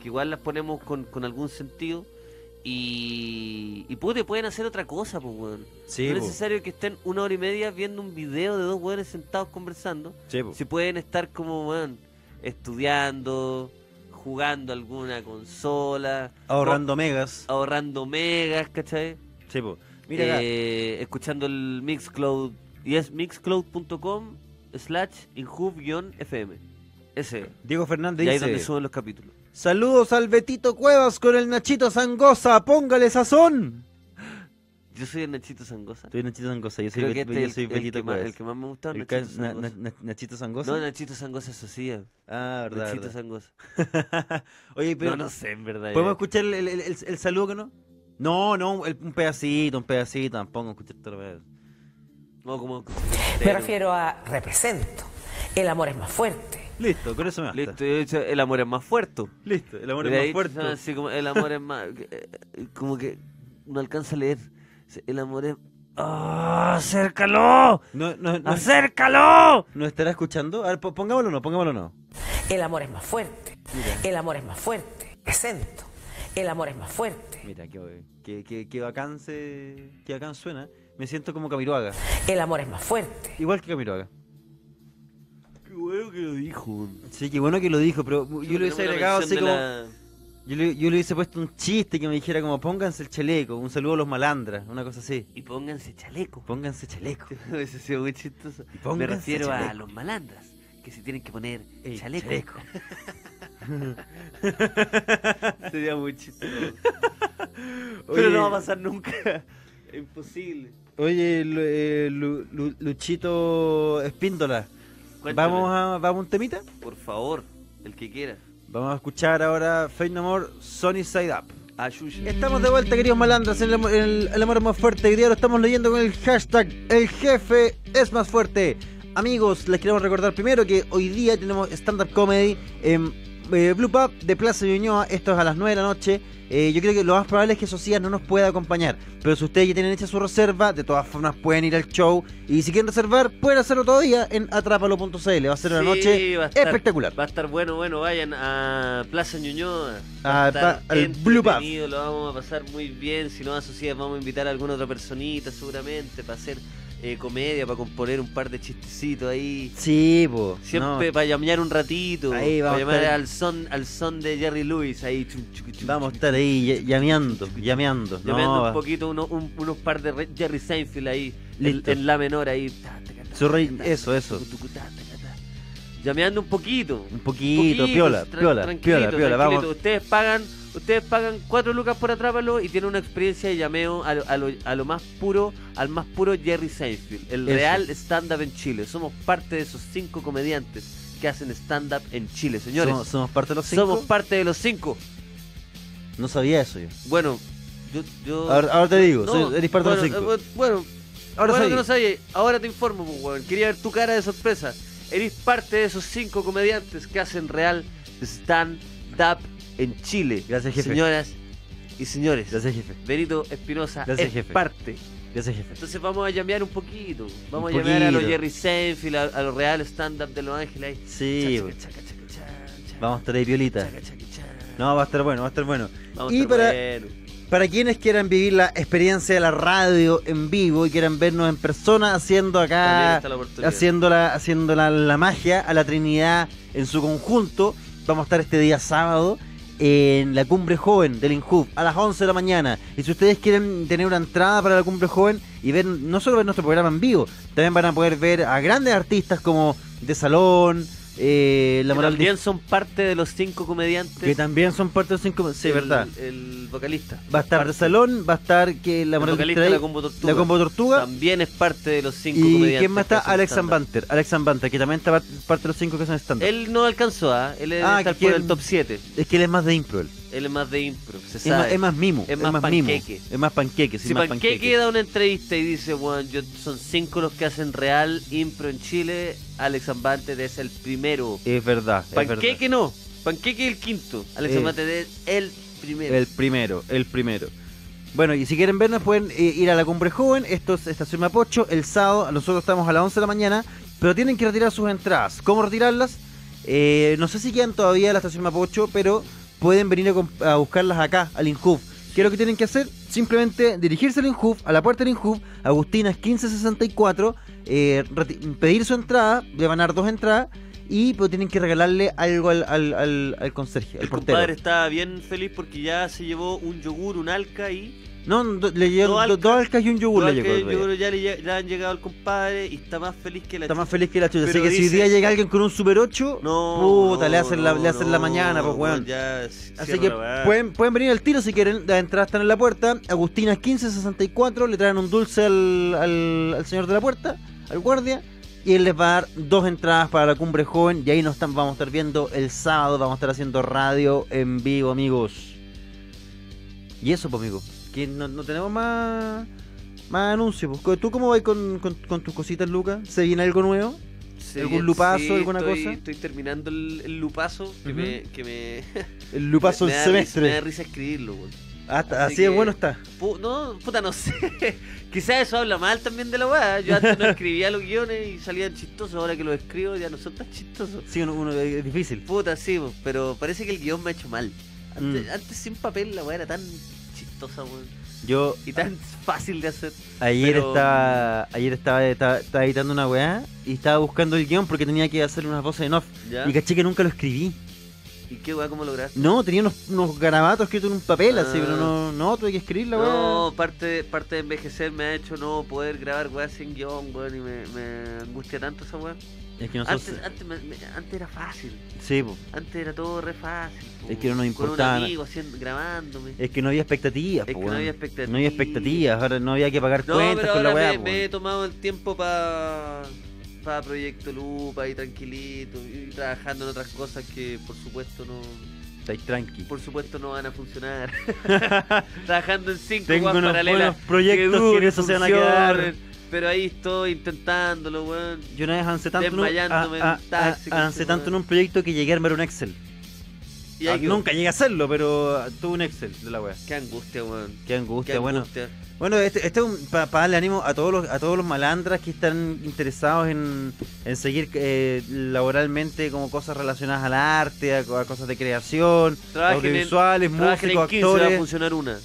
que igual las ponemos con, con algún sentido. Y, y pute, pueden hacer otra cosa, pues, weón. Sí, no es necesario que estén una hora y media viendo un video de dos weones sentados conversando. Sí, si pueden estar como, weón, estudiando, jugando alguna consola. Ahorrando po, megas. Ahorrando megas, ¿cachai? Sí, pues. Mira, eh, escuchando el Mixcloud. Y es mixcloud.com slash inhub-fm. Ese. Diego Fernández y ahí dice, donde suben los capítulos. Saludos al Betito Cuevas con el Nachito Sangosa. Póngale sazón. Yo soy el Nachito Sangosa. Soy Nachito Sangosa. Yo soy, Creo que este yo soy el, Betito el Cuevas. Más, el que más me gusta, Nachito, Nachito Sangosa. Na, na, Nachito Sangosa. No, Nachito Sangosa Socías. Ah, verdad. Nachito verdad. Sangosa. Oye, pero. No, no sé, en verdad. ¿Podemos ya. escuchar el, el, el, el, el saludo que no? No, no, el, un pedacito, un pedacito. Tampoco escuchar todo el No, como... Me refiero a represento. El amor es más fuerte. Listo, con eso me basta. Listo, yo he dicho, el amor es más fuerte. Listo, el amor es más fuerte. Así como, el amor es más... Como que no alcanza a leer. El amor es... ¡Oh, acércalo! No, no, no, ¡acércalo! ¿No estará escuchando? A ver, pongámoslo no, pongámoslo no. El amor es más fuerte. Mira. El amor es más fuerte. Presento. El amor es más fuerte. Mira, qué, qué, qué, qué bacán se... Qué bacán suena. Me siento como Camiroaga. El amor es más fuerte. Igual que Camiroaga. Qué bueno que lo dijo. Sí, qué bueno que lo dijo, pero yo, yo le hubiese agregado así como... La... Yo, le, yo le hubiese puesto un chiste que me dijera como pónganse el chaleco, un saludo a los malandras, una cosa así. Y pónganse chaleco. Pónganse chaleco. Eso ha sido muy chistoso. Me refiero chaleco. a los malandras, que se tienen que poner el chaleco. chaleco. Sería muy chistoso. Pero no va a pasar nunca. Imposible. Oye, Lu, eh, Lu, Lu, Luchito Espíndola, Cuéntame. ¿Vamos a vamos un temita? Por favor, el que quiera. Vamos a escuchar ahora Fate No More, Sunny Side Up. Ayush. Estamos de vuelta, queridos malandras, en el, el, el amor más fuerte. Hoy día lo estamos leyendo con el hashtag El Jefe Es Más Fuerte. Amigos, les queremos recordar primero que hoy día tenemos stand-up comedy en eh, Blue Pub de Plaza Ñuñoa. Esto es a las nueve de la noche. Eh, yo creo que lo más probable es que Socías no nos pueda acompañar. Pero si ustedes ya tienen hecha su reserva, de todas formas pueden ir al show. Y si quieren reservar, pueden hacerlo todavía en Atrapalo punto c l. Va a ser una sí, noche va a estar, espectacular. Va a estar bueno, bueno, vayan a Plaza Ñuñoa. A, a, al Blue Pub. Lo vamos a pasar muy bien. Si no a Socías vamos a invitar a alguna otra personita seguramente para hacer... Eh, comedia, para componer un par de chistecitos ahí. Sí, po. Siempre no. para llamear un ratito. Ahí vamos. Para llamar al son, al son de Jerry Lewis. Ahí. Chum, chum, chum, vamos a estar ahí llameando, llameando. Llameando no, un poquito, uno, un, unos par de Jerry Seinfeld ahí. En, en la menor ahí. Ta, ta, ta, ta, ta, ta, ta, eso, eso. Llameando un poquito. Un poquito, piola, piola, piola, piola. Vamos. Ustedes pagan, ustedes pagan cuatro lucas por Atrápalo y tienen una experiencia de llameo a lo, a lo, a lo más puro, al más puro Jerry Seinfeld, el Eso. real stand-up en Chile. Somos parte de esos cinco comediantes que hacen stand-up en Chile, señores. Somos, somos parte de los cinco. Somos parte de los cinco. No sabía eso yo. Bueno, yo... yo ahora, ahora te digo, no, soy, eres parte bueno, de los cinco. Eh, bueno, ahora bueno que no sabía, ahora te informo, pues, weón. Quería ver tu cara de sorpresa. Eres parte de esos cinco comediantes que hacen real stand-up en Chile. Gracias, jefe. Señoras y señores. Gracias, jefe. Benito Espinosa es jefe. parte. Gracias, jefe. Entonces vamos a llamear un poquito. Vamos un a llamear a los Jerry Seinfeld, a, a los real stand-up de Los Ángeles. Sí. Chaca, chaca, chaca, chaca, chaca. Vamos a estar ahí, violita. Chaca, chaca, chaca. No, va a estar bueno, va a estar bueno. Vamos y a estar para... bueno. Para quienes quieran vivir la experiencia de la radio en vivo y quieran vernos en persona haciendo acá, haciéndola, haciéndola la magia a la Trinidad en su conjunto, vamos a estar este día sábado en la Cumbre Joven del INJUB a las once de la mañana. Y si ustedes quieren tener una entrada para la Cumbre Joven y ver no solo ver nuestro programa en vivo, también van a poder ver a grandes artistas como De Salón... Eh, la que moral también de... son parte de los cinco comediantes. Que también son parte de los cinco comediantes. Sí, el, verdad. El vocalista. Va a estar parte. De Salón, va a estar que la moral vocalista de la Combo Tortuga. La Combo Tortuga. También es parte de los cinco ¿Y comediantes. ¿Y quién más está? Alex Zambanter. Alex Zambanter, que también está parte de los cinco que son estándar. Él no alcanzó, ¿eh? Él debe ah, estar por el top siete. Es que él es más de impro. Él, él es más de impro. Se es, sabe. Más, es más mimo. Es, es más, más panqueque. Mimo. Es más panqueque. Sí, si más panqueque, panqueque da una entrevista y dice, bueno, yo, son cinco los que hacen real impro en Chile. Alex Zambanter es el primero. Es verdad. Panqueque no. Panqueque es el quinto. Alex Zambanter es el primero. El primero, el primero. Bueno, y si quieren vernos pueden ir a la Cumbre Joven. Esto es Estación Mapocho, el sábado. Nosotros estamos a las once de la mañana, pero tienen que retirar sus entradas. ¿Cómo retirarlas? Eh, no sé si quedan todavía a la Estación Mapocho, pero pueden venir a, a buscarlas acá, al INJUV. ¿Qué es lo que tienen que hacer? Simplemente dirigirse al INJUV, a la puerta del INJUV, Agustinas quince sesenta y cuatro, eh, pedir su entrada, le van a dar dos entradas, y pues tienen que regalarle algo al, al, al, al conserje, al portero. El compadre está bien feliz porque ya se llevó un yogur, un alca y... No, do, le llegaron dos, alca, dos alcas y un yogur le llegó. Yo creo ya le ya han llegado al compadre y está más feliz que la chucha. Está más feliz que la chucha. Así que dice, si hoy día llega alguien con un Super ocho, no, puta, no, le hacen la, no, le hacen la mañana, no, pues weón. Bueno. Así que pueden, pueden venir al tiro si quieren. Las entradas están en la puerta. Agustinas quince sesenta y cuatro, le traen un dulce al, al, al señor de la puerta, al guardia. Y él les va a dar dos entradas para la Cumbre Joven. Y ahí nos están, vamos a estar viendo el sábado. Vamos a estar haciendo radio en vivo, amigos. Y eso, pues, amigos. Que no, no tenemos más más anuncios. Pues. ¿Tú cómo vas con, con, con tus cositas, Lucas? ¿Se viene algo nuevo? Sí, ¿algún lupazo? Sí, ¿alguna estoy, cosa? Estoy terminando el, el lupazo. Que uh-huh. me, que me el lupazo del semestre. Risa, me da risa escribirlo, güey. Hasta, así, así que, de bueno está. Pu no, puta, no sé. Quizás eso habla mal también de la weá. Yo antes no escribía los guiones y salían chistosos. Ahora que los escribo ya no son tan chistosos. Sí, uno, uno es difícil. Puta, sí, pero parece que el guión me ha hecho mal. Antes, mm. antes sin papel la weá era tan chistosa, weón. Yo, y tan fácil de hacer. Ayer pero... estaba ayer estaba, estaba, estaba editando una weá y estaba buscando el guión porque tenía que hacer unas voces en off. ¿Ya? Y caché que nunca lo escribí. ¿Y qué weá, cómo lograste? No, tenía unos, unos garabatos escritos en un papel, ah. así, pero no, no, tuve que escribirla, weá. No, parte, parte de envejecer me ha hecho no poder grabar weá sin guión, weón, y me, me angustia tanto esa weá. Es que nosotros... Antes, antes, me, me, antes era fácil. Sí, po. Antes era todo re fácil, po. Es que no nos importaba. Con un amigo haciendo, grabándome. Es que no había expectativas, po, es que no había expectativas. No había expectativas, ahora no había que pagar no, cuentas pero con ahora la weá, me, me he tomado el tiempo para... para Proyecto Lupa y tranquilito y trabajando en otras cosas que por supuesto no estáis tranqui por supuesto no van a funcionar. Trabajando en cinco guas paralelas, proyectos que, que eso se van a quedar, pero ahí estoy intentándolo, weón. Yo una vez avancé tanto en un, a, a, a, avancé tanto en un proyecto que llegué a armar un Excel. Y ah, nunca llegué a hacerlo, pero tuve un Excel de la weá. Qué angustia, weón. Qué angustia, Qué bueno. Angustia. Bueno, este, este es un, para pa darle ánimo a todos los a todos los malandras que están interesados en, en seguir eh, laboralmente como cosas relacionadas al arte, a, a cosas de creación, trabajen audiovisuales, en, músicos, actores. En quince va a funcionar una.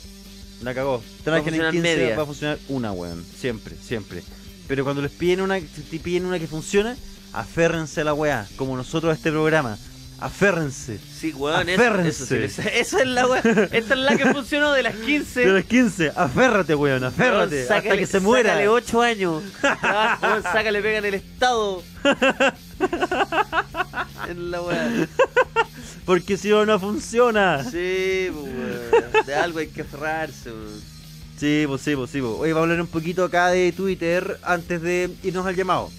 La cagó. Trabajen en quince media. Va a funcionar una, weón. Siempre, siempre. Pero cuando les piden una, te piden una que funciona, aférrense a la weá, como nosotros a este programa. Aférrense. Sí, weón, aférrense. Eso, eso, eso es la weón. Esta es la que funcionó de las quince. De las quince. Aférrate, weón, aférrate. Weón, sácale, hasta que se muera. Sácale ocho años. Ah, weón, sácale pega en el Estado. En la weón. Porque si no, no funciona. Sí, weón. De algo hay que aferrarse, weón. Sí, pues sí, pues sí. Pues. Hoy vamos a hablar un poquito acá de Twitter antes de irnos al llamado.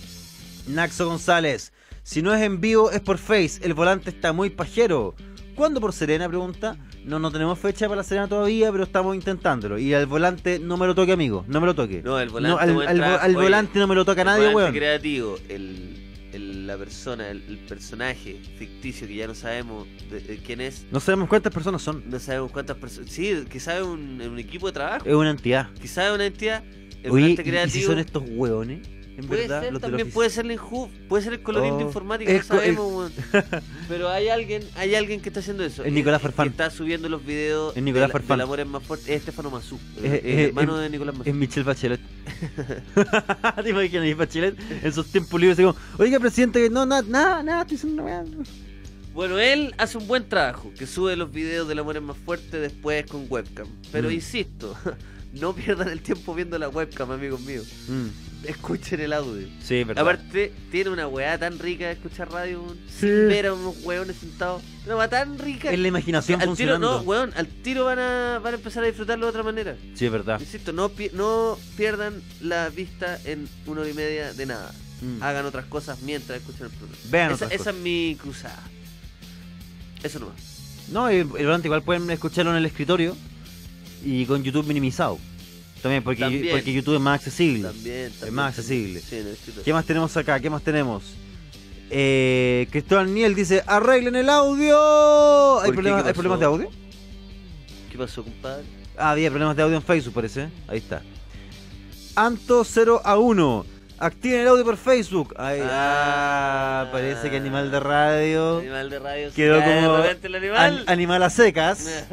Naxo González. Si no es en vivo, es por Face. El volante está muy pajero. ¿Cuándo por Serena? Pregunta. No, no tenemos fecha para la Serena todavía, pero estamos intentándolo. Y al volante no me lo toque, amigo. No me lo toque. No, el volante no, al, al, trabajo, al volante oye, no me lo toca nadie, weón. El volante creativo, el, el, la persona, el, el personaje ficticio que ya no sabemos de, de quién es. No sabemos cuántas personas son. No sabemos cuántas personas. Sí, quizás es un, un equipo de trabajo. Es una entidad. Quizás es una entidad. El oye, volante creativo. ¿Y si son estos hueones? Puede ser, también puede ser el Injuv, puede ser el colorido oh, informático, no sabemos, el... pero hay alguien, hay alguien que está haciendo eso. Es Nicolás Farfán. Que está subiendo los videos. Es Nicolás Farfán. El amor es más fuerte. Es Estefano Mazú. Es, es, es hermano es, de Nicolás Mazú. Es Michelle Bachelet. ¿Te imaginas a Bachelet en sus tiempos libres? Como, oiga, presidente, no, nada, nada, nada, estoy diciendo nada. Bueno, él hace un buen trabajo, que sube los videos del amor es más fuerte después con webcam. Pero mm. insisto, no pierdan el tiempo viendo la webcam, amigos míos. Mm. Escuchen el audio. Sí, verdad. Aparte, tiene una weá tan rica escuchar radio. Sí. Ver a unos weones sentados. Una weá tan rica. Es la imaginación al funcionando. Tiro, no, weón, al tiro van a, van a empezar a disfrutarlo de otra manera. Sí, es verdad. Insisto, no, no pierdan la vista en una hora y media de nada. Mm. Hagan otras cosas mientras escuchan el programa. Vean esa, esa es mi cruzada. Eso nomás. No, y durante igual pueden escucharlo en el escritorio y con YouTube minimizado. También porque, también, porque YouTube es más accesible. También, también, es más accesible. Sí, ¿qué más tenemos acá? ¿Qué más tenemos? Eh, Cristóbal Niel dice: arreglen el audio. ¿Hay problemas, ¿hay problemas de audio? ¿Qué pasó, compadre? Ah, había problemas de audio en Facebook, parece. Ahí está. Anto cero a uno. Activen el audio por Facebook. Ahí. Ah, ah, parece que Animal de Radio. Animal de Radio. Quedó como el animal. An, animal a secas.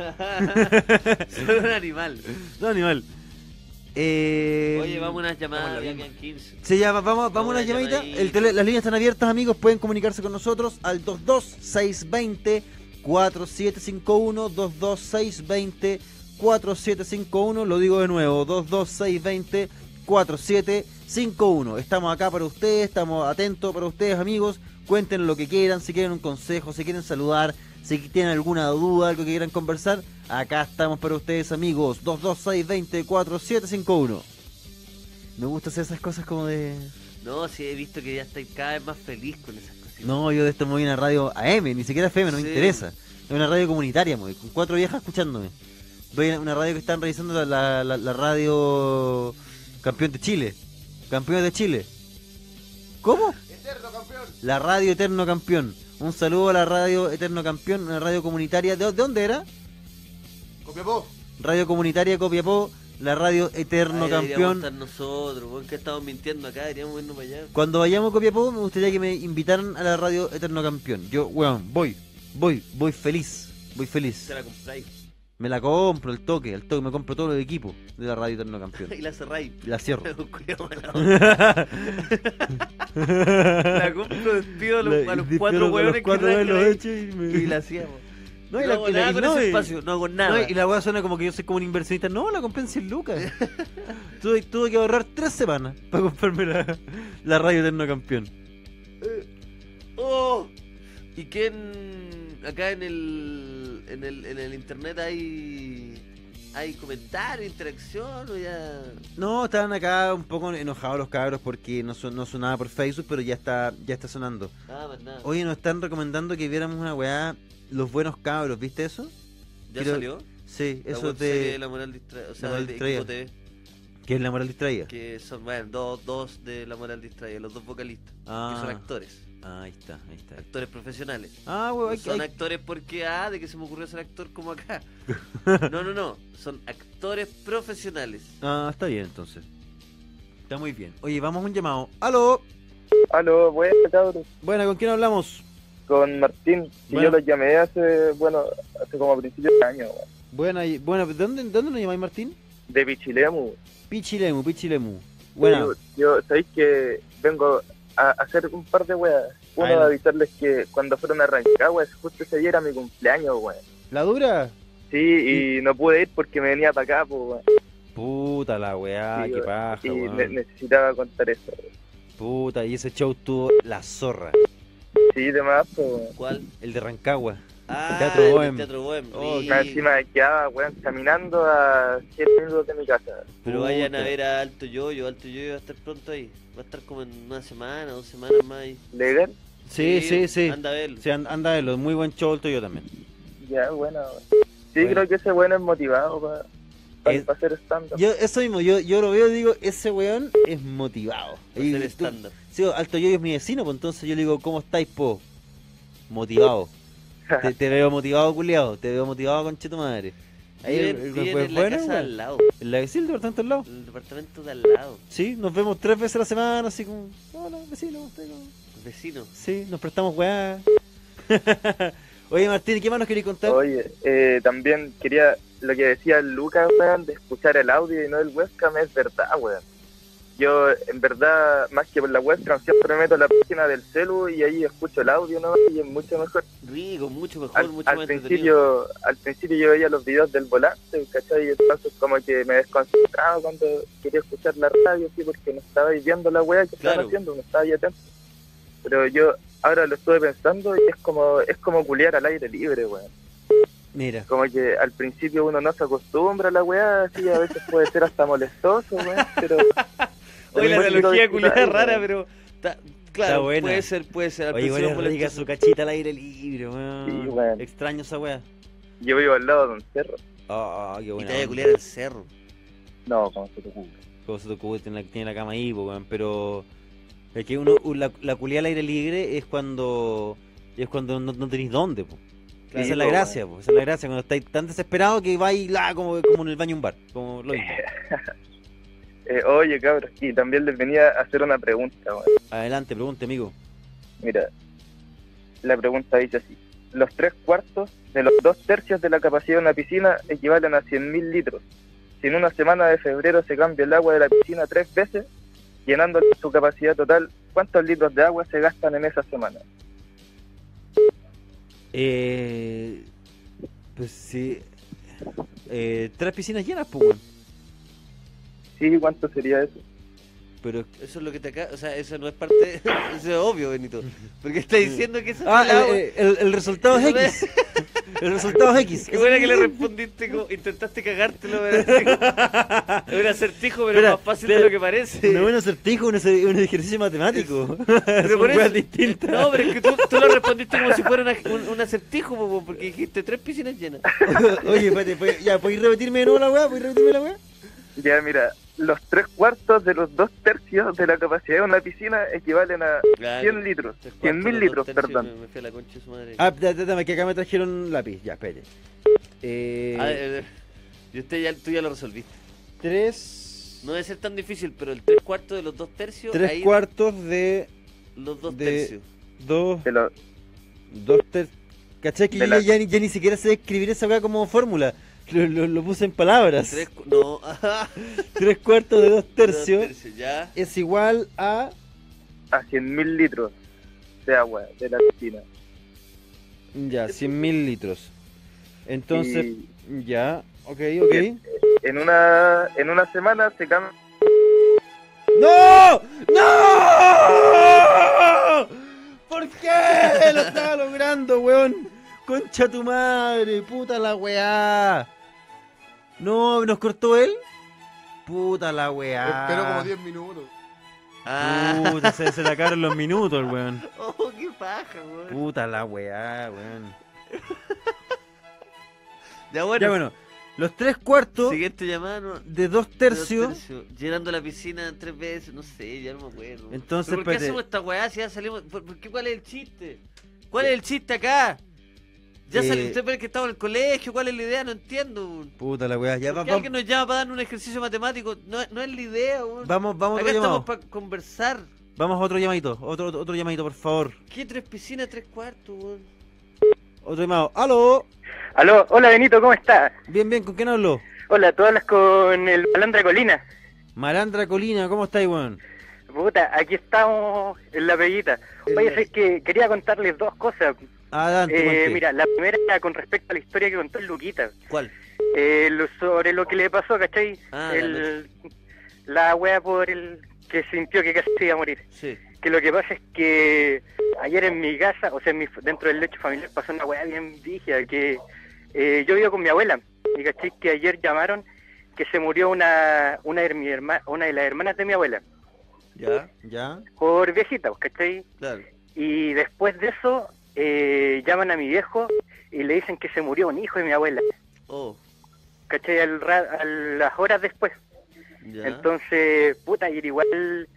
Solo un animal. No animal. Eh... Oye, vamos a unas llamadas. Sí, ya, vamos, vamos, vamos a unas llamaditas. Las líneas están abiertas, amigos. Pueden comunicarse con nosotros al dos dos seis dos cero cuatro siete cinco uno. dos dos seis dos cero cuatro siete cinco uno. Lo digo de nuevo: dos dos seis dos cero cuatro siete cinco uno. Estamos acá para ustedes, estamos atentos para ustedes, amigos. Cuenten lo que quieran, si quieren un consejo, si quieren saludar, si tienen alguna duda, algo que quieran conversar. Acá estamos para ustedes, amigos. dos dos seis dos cero cuatro siete cinco uno. Me gusta hacer esas cosas como de... No, sí, he visto que ya estoy cada vez más feliz con esas cosas. No, yo de esto me voy a una radio A M, ni siquiera F M, no sí. me interesa. Es una radio comunitaria, muy, con cuatro viejas escuchándome. Voy a una radio que están revisando la, la, la, la radio... Campeón de Chile. Campeón de Chile. ¿Cómo? Eterno Campeón. La radio Eterno Campeón. Un saludo a la radio Eterno Campeón, una radio comunitaria. ¿De, de dónde era? Copiapó. Radio comunitaria Copiapó, la radio Eterno Ay, Campeón. Estar nosotros, ¿por qué estamos mintiendo acá? Deberíamos irnos para allá. Cuando vayamos a Copiapó, me gustaría que me invitaran a la radio Eterno Campeón. Yo, weón, voy, voy, voy feliz. Voy feliz. ¿Te la compráis? Me la compro, el toque, el toque, me compro todo el equipo de la radio Eterno Campeón. Y la cerráis. La cierro. La, la compro, despido a los, la, a los cuatro huevones que traen y, me... y la cierro. No, y no la, hago y nada la, con no, ese espacio, no hago nada. No, y la hueá suena como que yo soy como un inversionista. No, la compré en cien lucas. tuve, tuve que ahorrar tres semanas para comprarme la, la radio Eterno Campeón. Eh, ¡Oh! ¿Y quién acá en el... En el, en el internet hay hay comentarios, interacción o ya...? No, estaban acá un poco enojados los cabros porque no, son, no sonaba por Facebook, pero ya está ya está sonando. Ah, verdad. Oye, nos están recomendando que viéramos una weá, Los Buenos Cabros, ¿viste eso? ¿Ya Creo... salió? Sí, la eso de... La moral distraída, o sea, moral distraída. De T V. ¿Qué es La Moral Distraída? Que son, bueno, dos, dos de La Moral Distraída, los dos vocalistas, ah. que son actores. Ah, ahí está, ahí está. Actores profesionales. Ah, wey, hay, son hay... actores porque, ah, de que se me ocurrió ser actor como acá. No, no, no. Son actores profesionales. Ah, está bien entonces. Está muy bien. Oye, vamos a un llamado. ¡Aló! ¡Aló! Buena, cabros. Buena, ¿con quién hablamos? Con Martín. Bueno. Yo lo llamé hace, bueno, hace como a principios de año. Wey. Buena, y, bueno, ¿de dónde, dónde lo llamáis, Martín? De Pichilemu. Pichilemu, Pichilemu. Bueno. Yo, yo, sabéis que vengo... a hacer un par de weas. Uno, de avisarles que cuando fueron a Rancagua, justo ese día era mi cumpleaños, weón. ¿La dura? Sí, y ¿Sí? no pude ir porque me venía para acá, pues, weón. Puta la weá, sí, qué weá. Paja, y ne necesitaba contar eso, weón. Puta, y ese show tuvo la zorra. Sí, de más, pues, weón. ¿Cuál? El de Rancagua. Ah, el Teatro Bohem. Teatro Bohem. Oh, sí. Encima de quedaba, weón, caminando a siete minutos de mi casa. Pero Puta. Vayan a ver a Alto Yoyo. Alto Yoyo va a estar pronto ahí. Va a estar como en una semana, dos semanas más ahí. ¿Lever? Sí, sí, sí, sí. Anda a verlo. Sí, anda a verlo. Muy buen show, Alto Yoyo también. Ya, bueno. Sí, bueno. Creo que ese weón es motivado para pa, es... pa hacer stand-up. Yo, eso mismo, yo, yo lo veo y digo, ese weón es motivado. Para hacer stand-up. Sí, Alto Yoyo es mi vecino, pues entonces yo le digo, ¿cómo estáis, po? Motivado. Te, te veo motivado, culiado. Te veo motivado, conchito madre. Ahí el, el, el, el, en la bueno, casa al lado. En la, sí, el departamento al lado. El departamento de al lado. Sí, nos vemos tres veces a la semana, así como... Hola, vecino, usted como... Vecino. Sí, nos prestamos weá. Oye, Martín, ¿qué más nos queréis contar? Oye, eh, también quería... Lo que decía Lucas, weón, de escuchar el audio y no el webcam, es verdad, weón. Yo, en verdad, más que por la webcam, siempre me meto en la página del celu y ahí escucho el audio, ¿no? Y es mucho mejor. Rico, mucho mejor, al, mucho al más principio entretenido. Al principio yo veía los videos del volante, ¿cachai? Y entonces como que me desconcentraba cuando quería escuchar la radio, ¿sí? Porque no estaba viendo la weá que claro. estaban haciendo, no estaba ahí atento. Pero yo ahora lo estuve pensando y es como es como culiar al aire libre, weón. Mira. Como que al principio uno no se acostumbra a la weá, así a veces puede ser hasta molestoso, weón, pero... Oye, la analogía culiada es rara, pero ta, claro, está puede ser, puede ser. Al Oye, bueno, rica su cachita al aire libre, weón. Sí, bueno. Extraño esa weá. Yo vivo al lado de un cerro. Ah, oh, qué buena. ¿Y te vaya a culiar el cerro? No, como se te ocurre. Como se te ocurre, tiene la, tiene la cama ahí, weón, pero... Es que uno, la, la culiada al aire libre es cuando... Es cuando no, no tenés dónde, po. Esa es la gracia, po, esa es la gracia, cuando estáis tan desesperados que vais la, como, como en el baño de un bar, como lo mismo. eh, Oye, cabros, y también les venía a hacer una pregunta. Bueno. Adelante, pregunte, amigo. Mira, la pregunta dice así: los tres cuartos de los dos tercios de la capacidad de una piscina equivalen a cien mil litros. Si en una semana de febrero se cambia el agua de la piscina tres veces, llenando su capacidad total, ¿cuántos litros de agua se gastan en esa semana? Eh, pues sí, eh, tres piscinas llenas, pues. Sí, ¿cuánto sería eso? Pero eso es lo que te acaba... O sea, eso no es parte... De... Eso es obvio, Benito. Porque está diciendo que eso... Ah, es la... eh, el, el resultado es X. El resultado es X. Qué buena que le respondiste como... Intentaste cagártelo, ¿verdad? Es un acertijo, pero, pero más fácil pero, de lo que parece. No es un acertijo, es un, un ejercicio matemático. Pero por eso... distinta. No, pero es que tú, tú lo respondiste como si fuera una, un, un acertijo, porque dijiste tres piscinas llenas. Oye, espérate, ya, ¿puedes repetirme de nuevo la weá? ¿Puedes repetirme la weá? Ya, mira... Los tres cuartos de los dos tercios de la capacidad de una piscina equivalen a cien litros, cien mil litros, perdón. Me fui a la concha de su madre. Ah, dame, que acá me trajeron lápiz, ya, espere. Eh... A ver, a ver. Y usted ya, tú ya lo resolviste. Tres... No debe ser tan difícil, pero el tres cuartos de los dos tercios... Tres ahí... cuartos de... Los dos de... tercios. Dos... De los... Dos tercios... ¿Cachai? Que yo la... ya, ya ni siquiera sé escribir esa weá como fórmula. Lo, lo, lo puse en palabras. Tres, no. Tres cuartos de dos tercios, dos tercios ya. Es igual a a cien mil litros de agua de la piscina. Ya, cien mil litros. Entonces, y... ya, ok, ok. En una, en una semana se cambia. ¡No! ¡No! ¿Por qué? Lo estaba logrando, weón. Concha tu madre, puta la weá. No, ¿nos cortó él? Puta la weá. Esperó como diez minutos. Ah. Puta, se, se sacaron los minutos, weón. Oh, qué paja, weón. Puta la weá, weón. Ya bueno. Ya bueno. Los tres cuartos siguiente llamada, no, de dos tercios, dos tercios llenando la piscina tres veces, no sé, ya no me acuerdo. Entonces, ¿por qué hacemos esta weá si ya salimos? ¿Por, por qué, cuál es el chiste? ¿Cuál es el chiste acá? Ya eh, salió usted para el que estaba en el colegio, ¿cuál es la idea? No entiendo. Puta la weá, ya vamos. Alguien nos llama para dar un ejercicio matemático, no, no es la idea, weón. Vamos, vamos, acá estamos para conversar. Vamos a otro llamadito, otro, otro, otro llamadito, por favor. ¿Qué tres piscinas, tres cuartos, weón? Otro llamado, aló. Aló, hola Benito, ¿cómo estás? Bien, bien, ¿con quién hablo? Hola, tú hablas con el Malandra Colina. Malandra Colina, ¿cómo estás, weón? Puta, aquí estamos en la peguita. Oye, eh, es que quería contarles dos cosas. Adelante, eh, mira, la primera con respecto a la historia que contó el Luquita. ¿Cuál? Eh, lo, sobre lo que le pasó, ¿cachai? Ah, el, la wea por el que sintió que casi se iba a morir. Sí. Que lo que pasa es que ayer en mi casa, o sea, en mi, dentro del lecho familiar, pasó una wea bien rígida. Que eh, yo vivo con mi abuela. Y ¿cachai? Que ayer llamaron que se murió una una de, mi herma, una de las hermanas de mi abuela. Ya, ya. Por viejita, ¿cachai? Claro. Y después de eso... Eh, llaman a mi viejo y le dicen que se murió un hijo de mi abuela. Oh. ¿Cachai? Al ra a las horas después. Yeah. Entonces, puta, y igual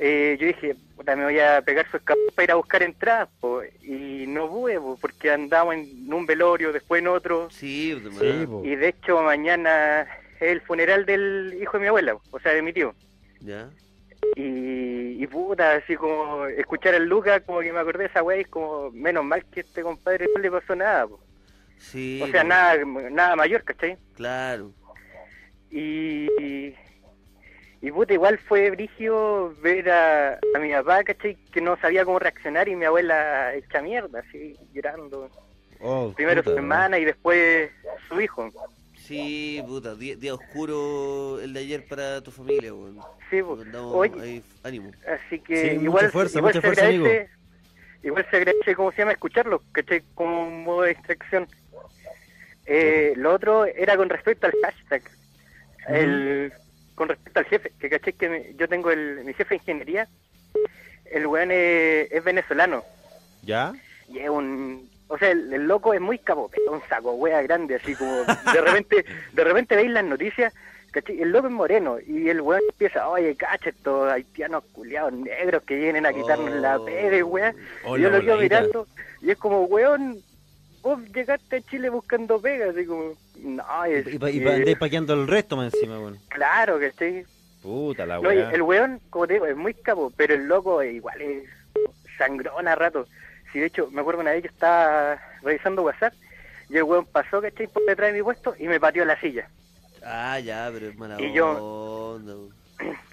eh, yo dije, puta, me voy a pegar su escapón para ir a buscar entradas, po. Y no pude, po, porque andaba en un velorio, después en otro. Sí, sí, y de hecho mañana es el funeral del hijo de mi abuela, po, o sea, de mi tío. Ya. Yeah. Y, y puta, así como escuchar al Lucas, como que me acordé de esa wea y como, menos mal que este compadre no le pasó nada, po. Sí. O sea, no. nada nada mayor, ¿cachai? Claro. Y, y, y puta, igual fue brígido ver a, a mi papá, ¿cachai? Que no sabía cómo reaccionar y mi abuela hecha mierda, así, llorando. Oh, primero puta, su hermana, man. Y después su hijo. Sí, puta, día, día oscuro el de ayer para tu familia, weón. Sí, pues. Oye, ánimo. Así que sí, igual, mucha fuerza, igual mucha se fuerza, agradece, amigo. Igual se agradece, ¿cómo se llama? Escucharlo, ¿cachai? Como un modo de distracción. Eh, sí. Lo otro era con respecto al hashtag, mm. el, con respecto al jefe, que ¿cachai? Que me, yo tengo el, mi jefe de ingeniería, el weón es, es venezolano. ¿Ya? Y es un... O sea, el, el loco es muy capo, es un saco wea grande, así como de repente, de repente veis las noticias, ¿cachai? El loco es moreno y el weón empieza, oye, cacha, estos haitianos culiados negros que vienen a quitarnos oh, la pere, wea. Oh, y yo lo veo mirando y es como, weón, vos llegaste a Chile buscando pegas, así como... No, es y pa, y pa, andé paqueando el resto más encima, weón. Claro, que sí. Puta la weá. No, el weón, como te digo, es muy capo, pero el loco eh, igual es sangrón a rato. Si sí, de hecho, me acuerdo una vez que estaba revisando WhatsApp y el weón pasó, ¿cachai? Por detrás de mi puesto y me pateó la silla. Ah, ya, pero es mala onda. Y yo,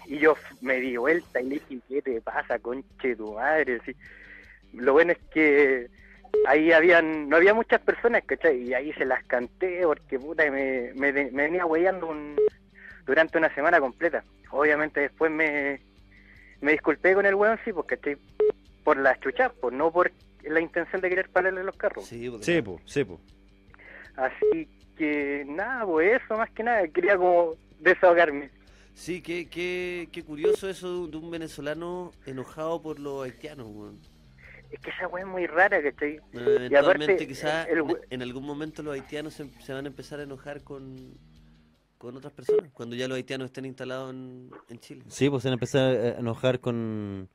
y yo me di vuelta y le dije, ¿qué te pasa, conche tu madre? Sí. Lo bueno es que ahí habían, no había muchas personas, ¿cachai? Y ahí se las canté porque puta me, me, me venía hueveando un, durante una semana completa. Obviamente después me, me disculpé con el weón, sí, porque estoy por las chuchas, pues, no por la intención de querer pararle los carros. Sí, porque... sí, po, sí, po. Así que nada, pues eso más que nada, quería como desahogarme. Sí, qué, qué, qué curioso eso de un venezolano enojado por los haitianos, weón. Es que esa weá es muy rara, ¿cachai? Bueno, eventualmente quizás en algún momento los haitianos se, se van a empezar a enojar con, con otras personas, cuando ya los haitianos estén instalados en, en Chile. Sí, pues se van a empezar a enojar con,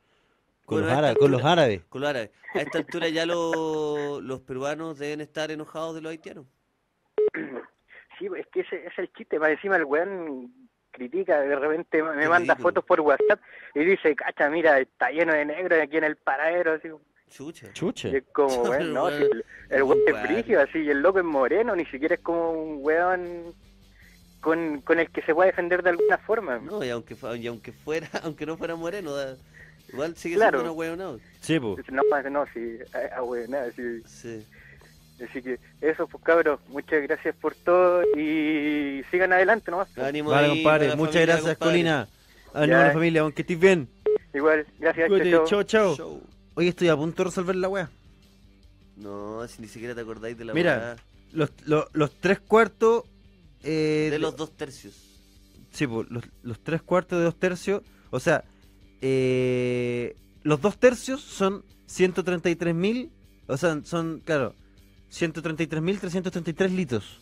con, bueno, los, árabes, altura, con los árabes. Con los árabes. A esta altura ya lo, los peruanos deben estar enojados de los haitianos. Sí, es que ese es el chiste. Más encima el weón critica, de repente me Qué manda ridículo. Fotos por WhatsApp y dice, cacha, mira, está lleno de negros aquí en el paradero, así. Chucha. Chucha. Es como, weón, no, si el, el weón es brígido, así, y el loco es moreno, ni siquiera es como un weón con, con el que se pueda defender de alguna forma. No, y aunque, y aunque fuera, aunque no fuera moreno, da, igual sigue claro. siendo un ahueonado. Sí, pues. No, no, sí, ahueonado, sí. Sí. Así que eso, pues, cabros, muchas gracias por todo y sigan adelante nomás. Pues. Ánimo, vale, compadre, muchas familia, gracias, compadre. Colina. Ánimo a la familia, aunque estés bien. Igual, gracias. Chao, chao. Oye, estoy a punto de resolver la weá. No, si ni siquiera te acordáis de la weá. Mira, weá. Los, los, los tres cuartos... Eh, de los dos tercios. Sí, pues, los, los tres cuartos de dos tercios... O sea, eh, los dos tercios son ciento treinta y tres mil... O sea, son, claro, ciento treinta y tres mil trescientos treinta y tres litros.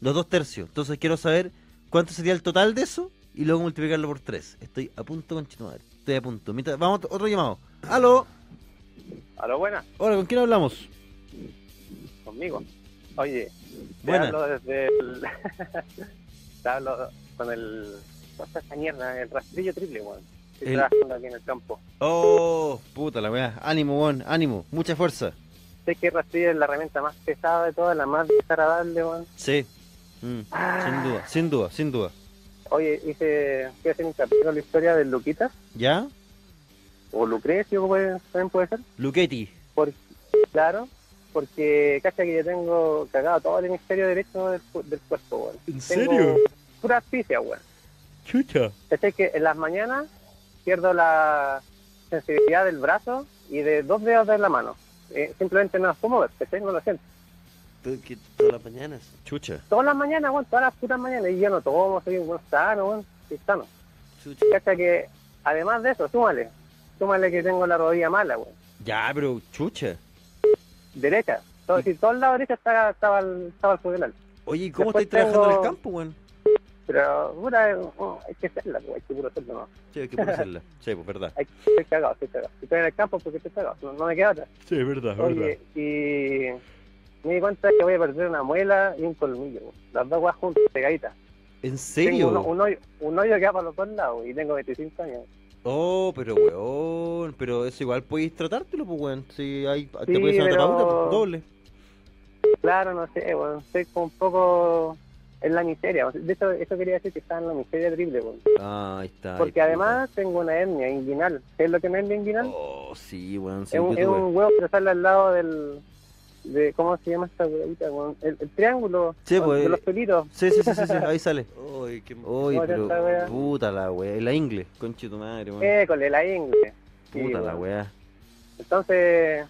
Los dos tercios. Entonces quiero saber cuánto sería el total de eso y luego multiplicarlo por tres. Estoy a punto de continuar. Estoy a punto. Mientras, vamos, otro llamado. ¡Aló! Aló, buena. Hola, ¿con quién hablamos? Conmigo. Oye, te hablo desde el... te hablo con el... ¿Cómo está esa mierda? El rastrillo triple, weón. Estoy el... trabajando aquí en el campo. Oh, puta la weá. Ánimo, weón, ánimo. Mucha fuerza. Sé que el rastrillo es la herramienta más pesada de todas, la más desagradable, weón. Sí. Mm. Ah. Sin duda, sin duda, sin duda. Oye, hice... Quiero hacer un capítulo de la historia del Luquita. ¿Ya? O Lucrecio, puede, también puede ser. Luchetti. Por, claro, porque cacha que yo tengo cagado todo el hemisferio derecho del, del cuerpo, weón. ¿En tengo serio? Pura asfixia, weón. Chucha. Caché que en las mañanas pierdo la sensibilidad del brazo y de dos dedos de la mano. Eh, simplemente no las puedo mover, caché, no lo siento. ¿Todas las mañanas? Chucha. Todas las mañanas, weón, todas las putas mañanas. Y yo no tomo, soy un buen sano, weón. Soy sano. Chucha. Cacha que, además de eso, súmale. Súmale que tengo la rodilla mala, weón. Ya, pero chucha. Derecha. Todo, y... Si todo el lado derecho estaba, estaba, estaba al funeral. Oye, ¿y cómo estáis trabajando tengo... en el campo, weón? Pero, pura, oh, hay que hacerla, weón. Hay que puro hacerla, ¿no? Sí, hay que puro hacerla. Sí, pues, verdad. Hay, estoy cagado, estoy cagado. Estoy en el campo porque estoy cagado. No, no me queda otra. Sí, es verdad, Oye, verdad. Oye, y me di cuenta que voy a perder una muela y un colmillo, weón. Las dos weas juntas, pegaditas. ¿En serio? Tengo un, un, hoyo, un hoyo que va para los dos lados y tengo veinticinco años. Oh, pero weón, pero eso igual podéis tratártelo, pues weón, si hay, sí, te puedes hacer pero... una tapadura, pues, doble. Claro, no sé, weón, estoy como un poco en la miseria, de hecho, eso quería decir que estaba en la miseria triple, weón. Ah, ahí está. Porque ahí, además puta. Tengo una hernia inguinal, ¿sabes lo que es una hernia inguinal? Oh, sí, weón, sí. Es un, es un huevo que sale al lado del... de ¿cómo se llama esta huevita? El, el triángulo, sí, con, pues, de los pelitos. Sí, sí, sí, sí, sí, ahí sale. Uy, qué... Uy, pero tanta, puta la wea, la ingle, conche tu madre, weón. École, la ingle. Puta sí, la wea. Entonces,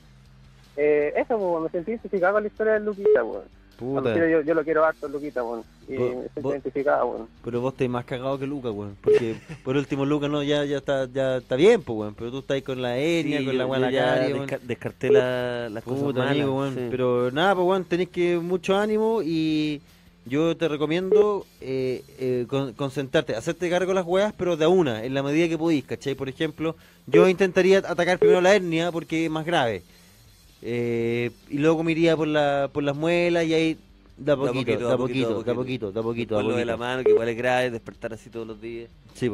eh, eso, weón, me sentí identificado con la historia del Luquita, weón. Puta. Yo, yo lo quiero harto, Luquita, weón. Y ¿Vos, me sentí identificado, weón. Pero vos estás más cagado que Luca, weón. Porque, por último, Luca no, ya, ya está, ya está bien, pues, weón. Pero tú estás ahí con la hernia, sí, con la guana cari, desca descarté la, las puta, cosas malas, amigo, weón. Sí. Pero nada, pues, weón, tenés que mucho ánimo y yo te recomiendo eh, eh, con, concentrarte, hacerte cargo de las weas, pero de una, en la medida que podís, ¿cachai? Por ejemplo, yo intentaría atacar primero la hernia porque es más grave. eh, y luego me iría por, la, por las muelas y ahí da poquito, da poquito, da poquito, da poquito. Por lo de la mano, que igual es grave, despertar así todos los días. Sí,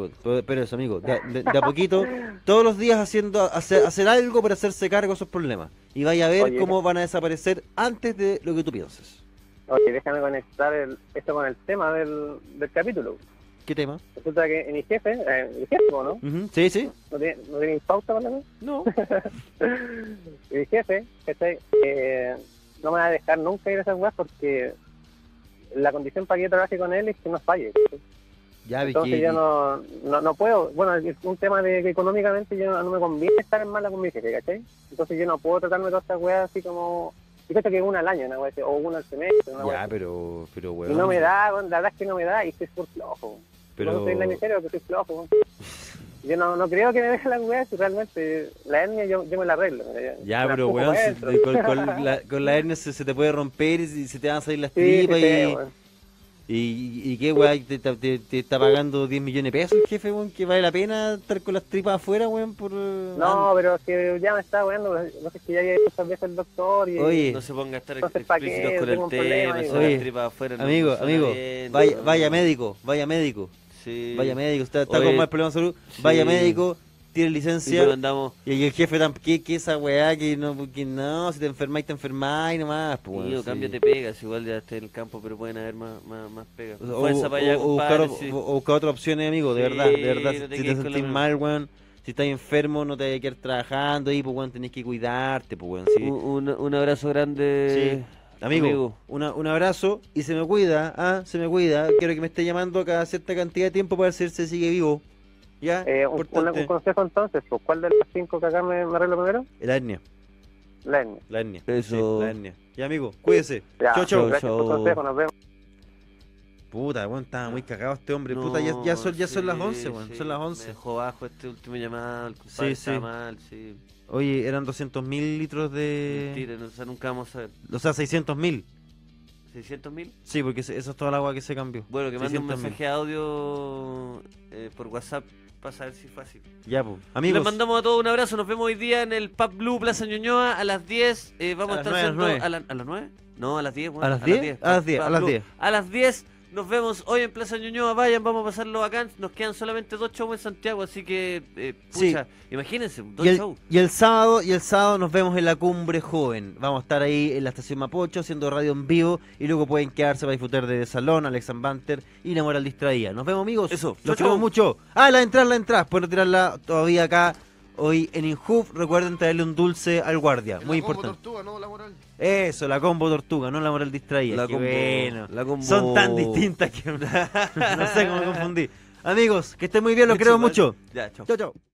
pero eso, amigo, de, de, de a poquito, todos los días haciendo hacer, hacer algo para hacerse cargo de esos problemas. Y vaya a ver Oye, cómo van a desaparecer antes de lo que tú pienses. Oye, déjame conectar el, esto con el tema del, del capítulo. ¿Qué tema? Resulta que en mi jefe, eh, mi jefe, ¿no? Uh-huh. Sí, sí. ¿No tiene, no tiene pauta para mí? No. Mi jefe, este, eh, no me va a dejar nunca ir a esa lugar porque la condición para que yo trabaje con él es que no falle. Ya, entonces que... yo no, no no puedo, bueno, es un tema de que económicamente yo no, no me conviene estar en mala con mi jefe, ¿cachai? Entonces yo no puedo tratarme de todas estas weas así como... Yo creo que una al año, una wea así, o una al semestre, una wea. Ya, pero, pero weón... Y no me da, la verdad es que no me da y estoy por flojo. Pero... No soy en la miseria porque soy flojo. Yo no, no creo que me deje la weá, si realmente la hernia yo, yo me la arreglo. Yo, ya, la pero weón, si, con, con, la, con la hernia se, se te puede romper y se te van a salir las sí, tripas y... Sea, ¿Y, y qué, weón? Te, te, ¿Te está pagando diez millones de pesos el jefe, weón? ¿Que vale la pena estar con las tripas afuera, weón? Por... No, pero si ya me está weando, no sé, si ya hay muchas veces el doctor y... Oye, no se ponga a estar explícitos con el tema, no las tripas afuera. Amigo, no amigo, bien, vaya, no. vaya médico, vaya médico. Sí. Vaya médico, está, está con más problemas de salud. Sí. Vaya médico, tiene licencia. Y, andamos. y el jefe, ¿qué, qué esa weá? Que no, que no, si te enfermáis, te enfermáis nomás. Pues, bueno, sí. Cambia te pegas, igual ya está en el campo, pero pueden haber más, más, más pegas. O, o, allá, o, buscar, o, sí. o buscar otras opciones, amigo, de sí, verdad. De verdad, no te si te sentís mal, weón. Si estás enfermo, no te hay que ir trabajando ahí, pues, weón, tenés que cuidarte, pues, weón. Sí. Un, un, un abrazo grande. Sí. Amigo, Amigo. Una, un abrazo y se me cuida, ah, se me cuida. Quiero que me esté llamando cada cierta cantidad de tiempo para ver si se sigue vivo. ¿Ya? Eh, un, una, un consejo entonces, pues, ¿cuál de las cinco que acá me, me arreglo primero? La hernia. La hernia. La hernia. Eso. Sí, la hernia. Ya, amigo, cuídese. Ya, chau, chau. Gracias por el consejo, nos vemos. Puta, weón, bueno, estaba muy cagado este hombre. No, puta, ya, ya, son, ya sí, son las once, weón. Sí, son las once. Me dejó bajo este último llamado, el compadre sí, sí. Está mal, sí. Oye, eran doscientos mil litros de... Mentira, o sea, nunca vamos a ver. O sea, seiscientos mil. ¿seiscientos mil? Sí, porque eso es toda el agua que se cambió. Bueno, que mande un mensaje de audio eh, por WhatsApp para saber si es fácil. Ya, pues. Amigos. Les mandamos a todos un abrazo. Nos vemos hoy día en el Pub Blue Plaza Ñuñoa a las diez. Eh, vamos a, a estar haciendo... ¿A, la, ¿A las nueve? No, a las diez. Bueno, ¿A las diez? A las diez. A las diez. A las diez. Nos vemos hoy en Plaza Ñuñoa, vayan, vamos a pasarlo acá. Nos quedan solamente dos shows en Santiago, así que, eh, pucha, sí. Imagínense, dos y el, shows. Y el sábado, y el sábado nos vemos en la Cumbre Joven. Vamos a estar ahí en la Estación Mapocho haciendo radio en vivo y luego pueden quedarse para disfrutar de Salón, Alexan Banter y La Moral Distraída. Nos vemos, amigos. Eso, los queremos mucho. Ah, la entrada, la entrada. Pueden retirarla todavía acá hoy en Inhoof. Recuerden traerle un dulce al guardia, muy importante. Combo Tortuga, no La Moral. Eso, la Combo Tortuga, no La Moral Distraída. La combo, bueno. La combo... Son tan distintas que no sé cómo me confundí. Amigos, que estén muy bien, los queremos mucho. Ya, chao. Chao, chao.